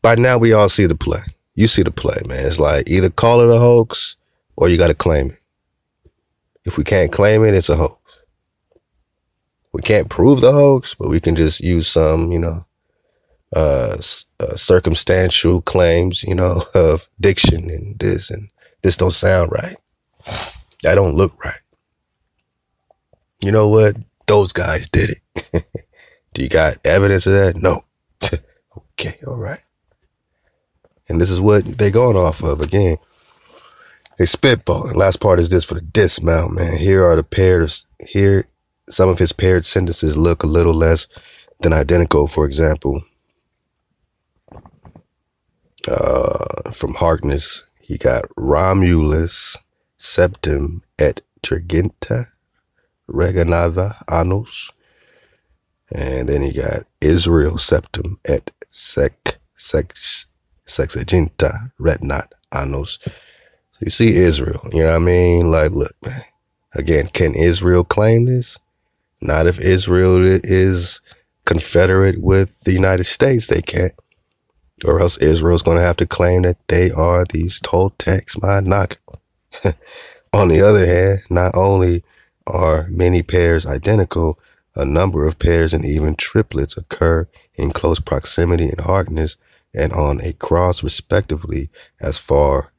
By now, we all see the play. You see the play, man. It's like either call it a hoax or you got to claim it. If we can't claim it, it's a hoax. We can't prove the hoax, but we can just use some, you know, circumstantial claims, you know, of diction and this and this don't sound right. That don't look right. You know what? Those guys did it. Do you got evidence of that? No. Okay. All right. And this is what they going off of again. They spitballing. Last part is this for the dismount, man. Here some of his paired sentences look a little less than identical. For example, from Harkness, he got Romulus septem et trigenta reganava annos. And then he got Israel septem et sexaginta retnat annos. So you see Israel, you know what I mean? Like, look, man, again, can Israel claim this? Not if Israel is confederate with the United States, they can't. Or else Israel's going to have to claim that they are these Toltecs, my knock. On the other hand, not only are many pairs identical, a number of pairs and even triplets occur in close proximity in Harkness and on a cross respectively, as for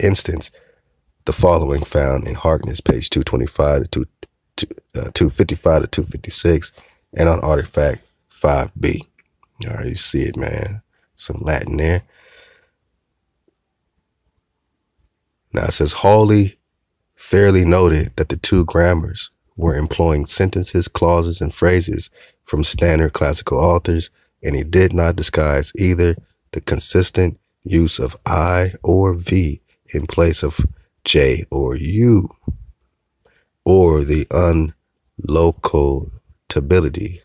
instance, the following found in Harkness, page 225 to 255 to 256, and on artifact 5B. All right, you see it, man. Some Latin there. Now it says, Hawley fairly noted that the two grammars were employing sentences, clauses, and phrases from standard classical authors, and he did not disguise either the consistent use of I or V in place of J or U, or the unlocatability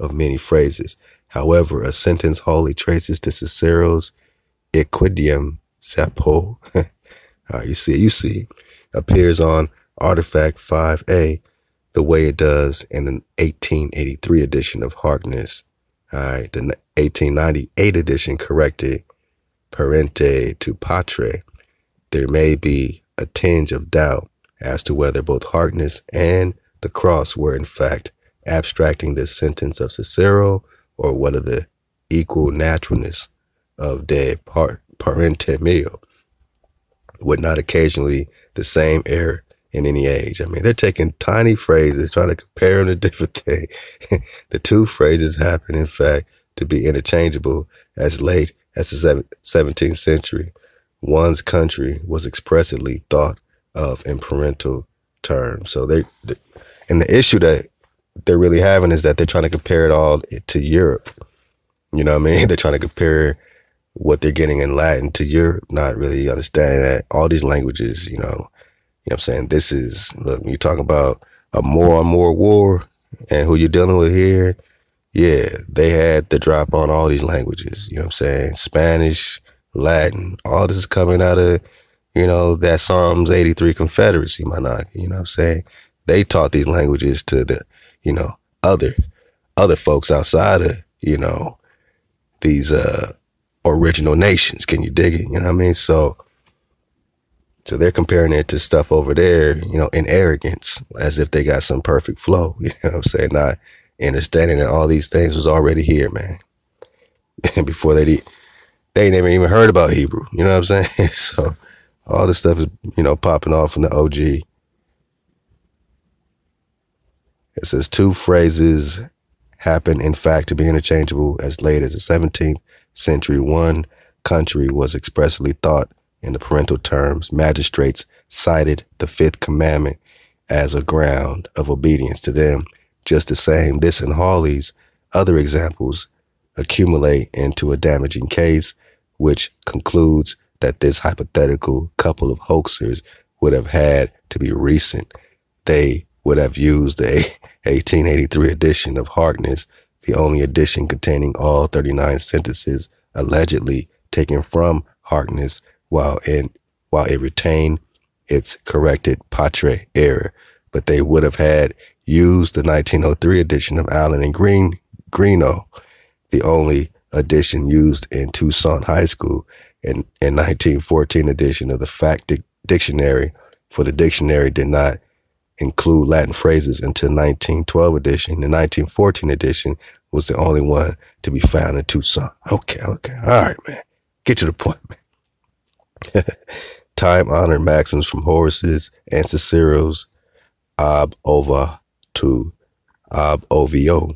of many phrases. However, a sentence Hawley traces to Cicero's Equidium Sapo, you see, appears on artifact 5A the way it does in the 1883 edition of Harkness. All right, the 1898 edition corrected parente to patre. There may be a tinge of doubt as to whether both Harkness and the cross were in fact abstracting this sentence of Cicero, or whether the equal naturalness of de parente meo would not occasionally the same error in any age. I mean, they're taking tiny phrases, trying to compare them to different things. The two phrases happen, in fact, to be interchangeable as late as the 17th century. One's country was expressly thought of in parental terms. So and the issue that they're really having is that they're trying to compare it all to Europe. You know what I mean? They're trying to compare what they're getting in Latin to Europe, not really understanding that all these languages, you know what I'm saying? This is, look, when you're talking about a more on more war and who you're dealing with here, yeah, they had the drop on all these languages, you know what I'm saying? Spanish, Latin. All this is coming out of, you know, that Psalms 83 Confederacy, my knock. You know what I'm saying? They taught these languages to the, you know, other folks outside of, you know, these original nations. Can you dig it? You know what I mean? So they're comparing it to stuff over there, you know, in arrogance, as if they got some perfect flow. You know what I'm saying? Not understanding that all these things was already here, man. Before they never even heard about Hebrew. You know what I'm saying? So all this stuff is, you know, popping off from the OG. It says two phrases happen, in fact, to be interchangeable as late as the 17th century. One country was expressly thought in the parental terms. Magistrates cited the fifth commandment as a ground of obedience to them. Just the same, this and Hawley's other examples accumulate into a damaging case, which concludes that this hypothetical couple of hoaxers would have had to be recent. They would have used the 1883 edition of Harkness, the only edition containing all 39 sentences allegedly taken from Harkness, while it retained its corrected patre error. But they would have had used the 1903 edition of Allen and Greenough, the only edition used in Tucson High School, and in 1914 edition of the Fact Dictionary, for the dictionary did not include Latin phrases until 1912 edition. The 1914 edition was the only one to be found in Tucson. Okay. All right, man. Get to the point, man. Time-honored maxims from Horace's and Cicero's Ob Ovio to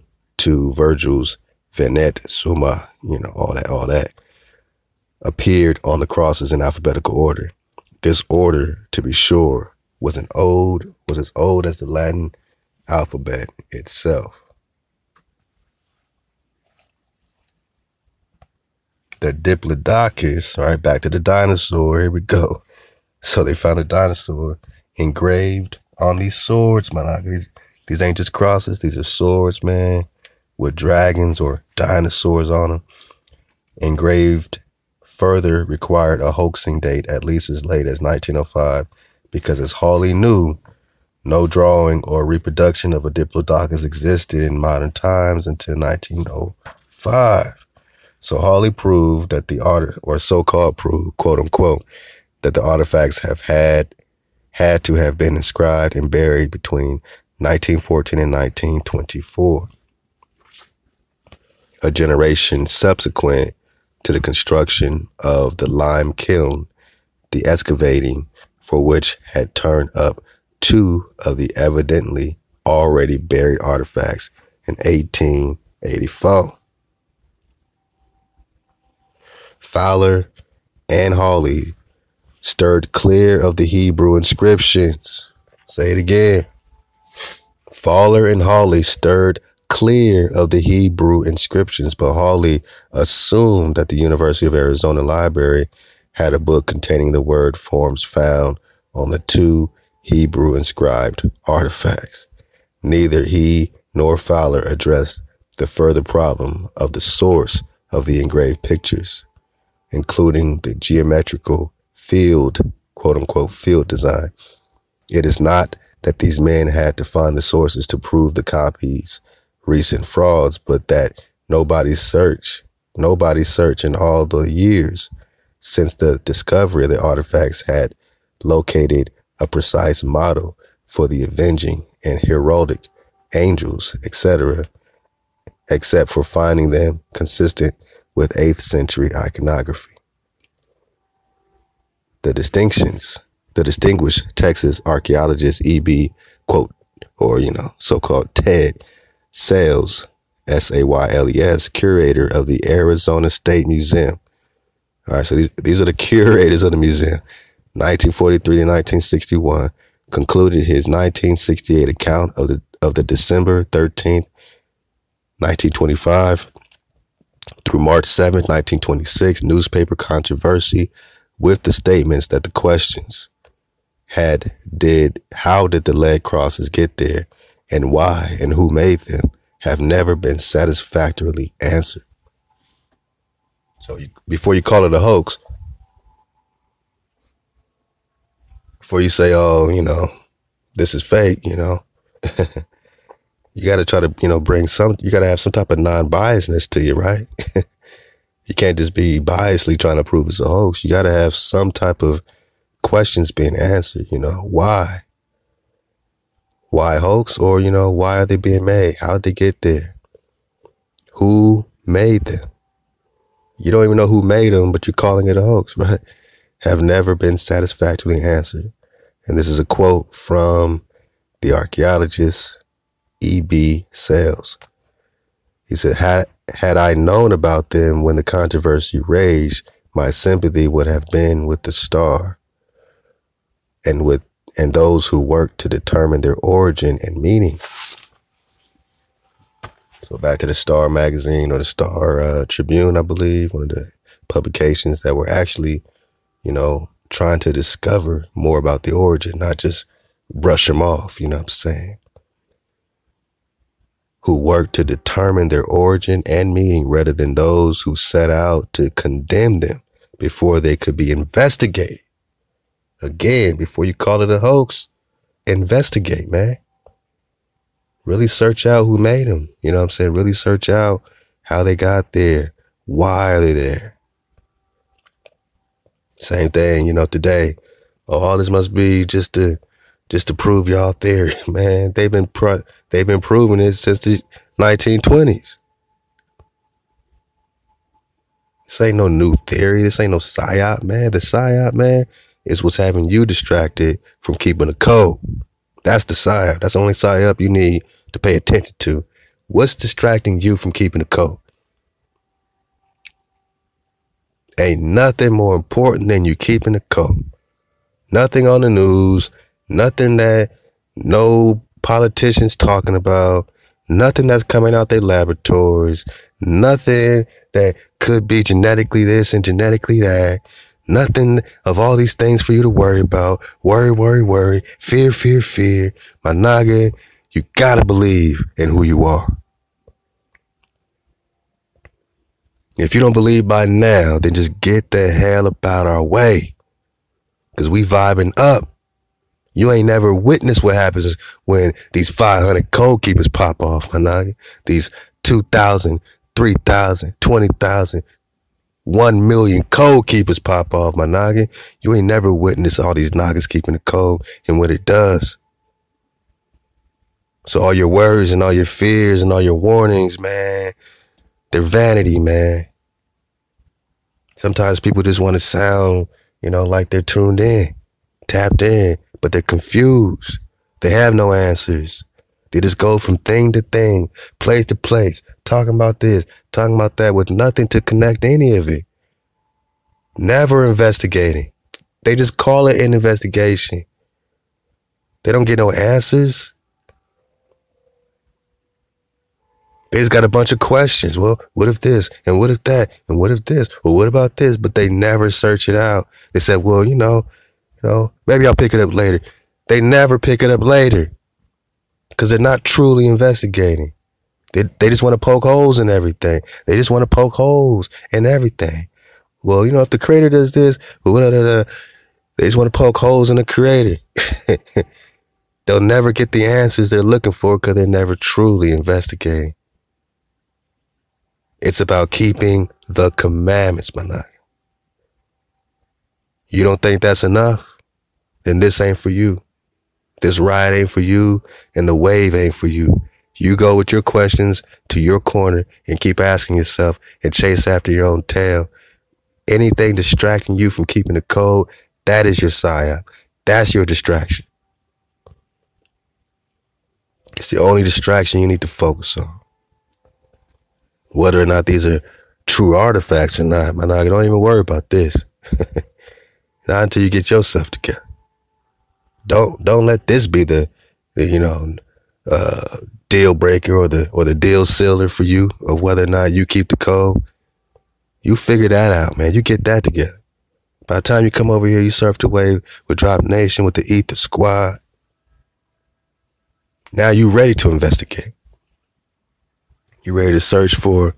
Virgil's Venet Summa, you know, all that appeared on the crosses in alphabetical order. This order, to be sure, was as old as the Latin alphabet itself. The Diplodocus, all right, back to the dinosaur, here we go. So they found a dinosaur engraved on these swords, man. These ain't just crosses, these are swords, man, with dragons or dinosaurs on them. Engraved further required a hoaxing date at least as late as 1905, because as Hawley knew, no drawing or reproduction of a Diplodocus existed in modern times until 1905. So Hawley proved that the art, or so-called proved, quote unquote, that the artifacts have had to have been inscribed and buried between 1914 and 1924. A generation subsequent to the construction of the lime kiln, the excavating for which had turned up two of the evidently already buried artifacts in 1884. Fowler and Hawley stirred clear of the Hebrew inscriptions. Say it again. Fowler and Hawley stirred clear of the Hebrew inscriptions, but Hawley assumed that the University of Arizona Library had a book containing the word forms found on the two Hebrew inscribed artifacts. Neither he nor Fowler addressed the further problem of the source of the engraved pictures, including the geometrical field, quote unquote, field design. It is not that these men had to find the sources to prove the copies' recent frauds, but that nobody's search in all the years since the discovery of the artifacts had located a precise model for the avenging and heraldic angels, etc., except for finding them consistent with 8th century iconography. The distinguished Texas archaeologist E.B. quote, or, you know, so-called Ted Sayles, S-A-Y-L-E-S, curator of the Arizona State Museum. All right, so these are the curators of the museum, 1943 to 1961, concluded his 1968 account of the December 13th, 1925 through March 7th, 1926 newspaper controversy with the statements that the questions how did the lead crosses get there and why and who made them have never been satisfactorily answered. So you, before you call it a hoax, before you say, oh, you know, this is fake, you know, you got to try to, you know, bring some, you got to have some type of non-biasness to you, right? You can't just be biasly trying to prove it's a hoax. You got to have some type of questions being answered, you know, why? Why hoax? Or, you know, why are they being made? How did they get there? Who made them? You don't even know who made them, but you're calling it a hoax, right? Have never been satisfactorily answered. And this is a quote from the archaeologist E.B. Sayles. He said, had I known about them when the controversy raged, my sympathy would have been with the star and with those who worked to determine their origin and meaning. So back to the Star magazine or the Star Tribune, I believe, one of the publications that were actually, you know, trying to discover more about the origin, not just brush them off, you know what I'm saying? Who worked to determine their origin and meaning rather than those who set out to condemn them before they could be investigated. Again, before you call it a hoax, investigate, man. Really search out who made them. You know what I'm saying? Really search out how they got there. Why are they there? Same thing, you know, today. Oh, all this must be just to prove y'all theory, man. They've been proving it since the 1920s. This ain't no new theory. This ain't no psyop, man. The psyop, man, is what's having you distracted from keeping a code. That's the psyop. That's the only psyop you need to pay attention to. What's distracting you from keeping the code? Ain't nothing more important than you keeping the code. Nothing on the news. Nothing that no politicians talking about. Nothing that's coming out their laboratories. Nothing that could be genetically this and genetically that. Nothing of all these things for you to worry about. Worry, worry, worry. Fear, fear, fear. My noggin, you gotta believe in who you are. If you don't believe by now, then just get the hell about our way. Because we vibing up. You ain't never witnessed what happens when these 500 code keepers pop off, my noggin. These 2,000, 3,000, 20,000. 1 million code keepers pop off, my noggin. You ain't never witnessed all these noggins keeping the code and what it does. So all your worries and all your fears and all your warnings, man, they're vanity, man. Sometimes people just want to sound, you know, like they're tuned in, tapped in, but they're confused. They have no answers. They just go from thing to thing, place to place, talking about this, talking about that, with nothing to connect any of it. Never investigating. They just call it an investigation. They don't get no answers. They just got a bunch of questions. Well, what if this? And what if that? And what if this? Well, what about this? But they never search it out. They said, well, you know, maybe I'll pick it up later. They never pick it up later. Because they're not truly investigating. They just want to poke holes in everything. They just want to poke holes in everything. Well, you know, if the creator does this, they just want to poke holes in the creator. They'll never get the answers they're looking for because they're never truly investigating. It's about keeping the commandments, my nigga. You don't think that's enough? Then this ain't for you. This ride ain't for you, and the wave ain't for you. You go with your questions to your corner and keep asking yourself and chase after your own tail. Anything distracting you from keeping the code, that is your psyop. That's your distraction. It's the only distraction you need to focus on. Whether or not these are true artifacts or not, my nigga, don't even worry about this. Not until you get yourself together. Don't let this be the you know, deal breaker or the deal sealer for you of whether or not you keep the code. You figure that out, man. You get that together. By the time you come over here, you surf the wave with Drop Nation, with the Ether Squad. Now you ready to investigate. You ready to search for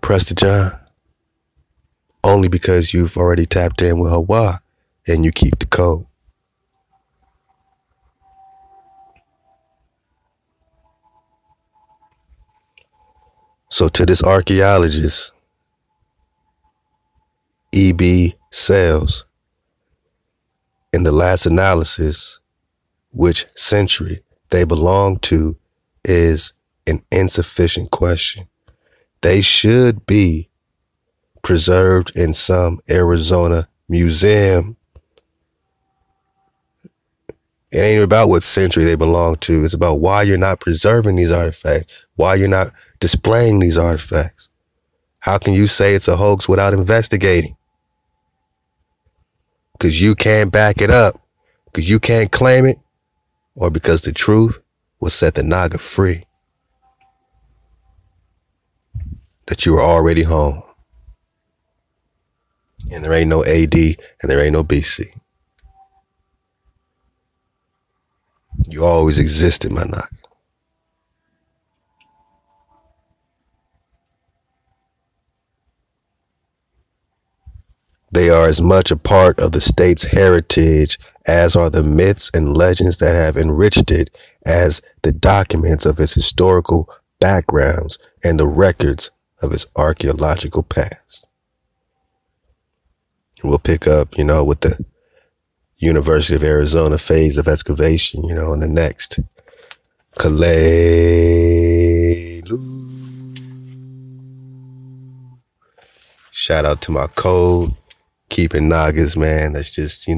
Prester John. only because you've already tapped in with Hawaii and you keep the code. So to this archaeologist, E.B. Sayles, in the last analysis, which century they belong to is an insufficient question. They should be preserved in some Arizona museum. It ain't about what century they belong to. It's about why you're not preserving these artifacts, why you're not displaying these artifacts. How can you say it's a hoax without investigating? Because you can't back it up, because you can't claim it, or because the truth will set the Naga free. That you were already home. And there ain't no AD and there ain't no BC. You always existed, my Naga. They are as much a part of the state's heritage as are the myths and legends that have enriched it as the documents of its historical backgrounds and the records of its archaeological past. We'll pick up, with the University of Arizona phase of excavation, in the next Calalus. Shout out to my code. Keeping Nagas, man. That's just,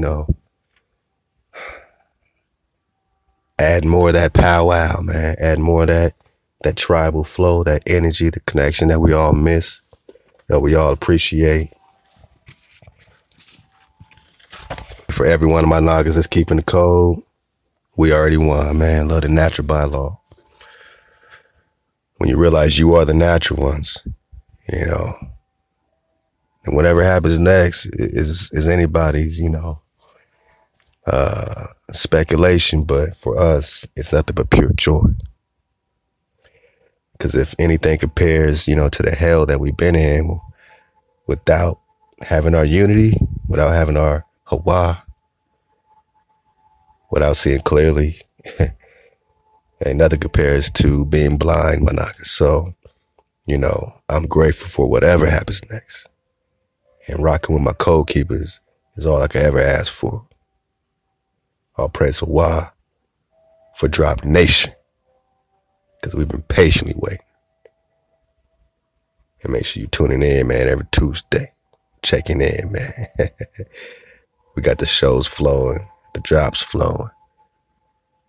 add more of that powwow, man. Add more of that tribal flow, that energy, the connection that we all miss, that we all appreciate. For every one of my Nagas that's keeping the code, we already won, man. Love the natural bylaw. When you realize you are the natural ones, and whatever happens next is anybody's, speculation. But for us, it's nothing but pure joy. Because if anything compares, to the hell that we've been in, without having our unity, without having our Hawa, without seeing clearly, ain't nothing compares to being blind, Manaka. So, I'm grateful for whatever happens next. And rocking with my code keepers is all I could ever ask for. I'll praise Hawaii for Drop Nation, because we've been patiently waiting. And make sure you're tuning in, man, every Tuesday. Checking in, man. We got the shows flowing, the drops flowing.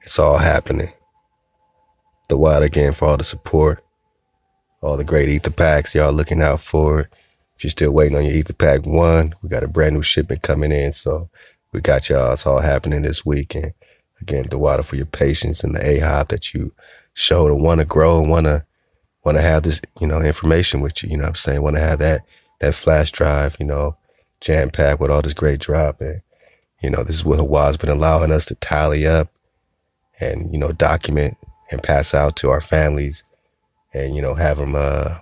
It's all happening. The wide again for all the support, all the great ether packs. Y'all looking out for it. If you're still waiting on your Ether Pack 1, we got a brand new shipment coming in. So we got y'all. It's all happening this week. And again, the water for your patience and the AHOP that you show to want to grow and want to have this, information with you. You know what I'm saying? Want to have that flash drive, jam packed with all this great drop. And, this is what Hawaii's been allowing us to tally up and, document and pass out to our families and, have them,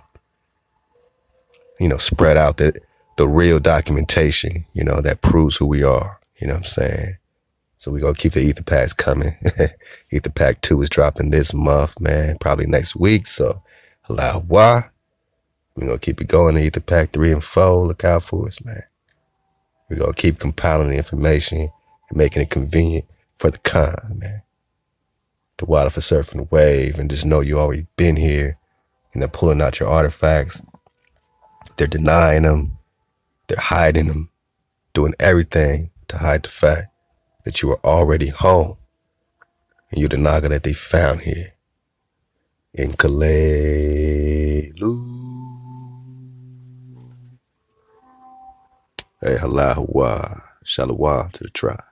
spread out the real documentation, that proves who we are. You know what I'm saying? So we're going to keep the Ether Packs coming. Ether Pack 2 is dropping this month, man, probably next week. So allow why. We're going to keep it going. The Ether Pack 3 and 4, look out for us, man. We're going to keep compiling the information and making it convenient for the con, man. The water for surfing the wave, and just know you already been here, and they're pulling out your artifacts. They're denying them. They're hiding them. Doing everything to hide the fact that you are already home. And you're the Naga that they found here. In Calalus. Hey, Hala Hawa. Shalawah to the tribe.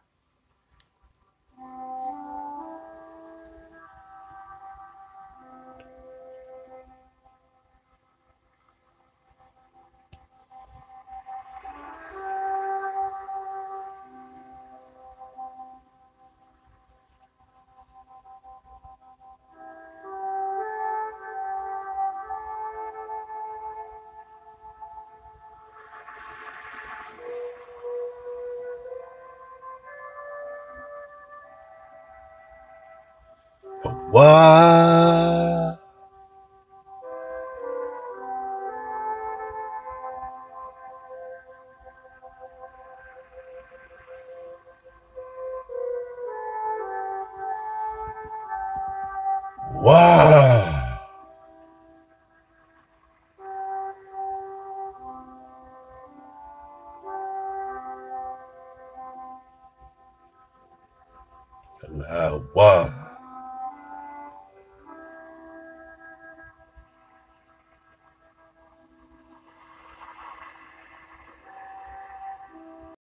What? Wow. Wow.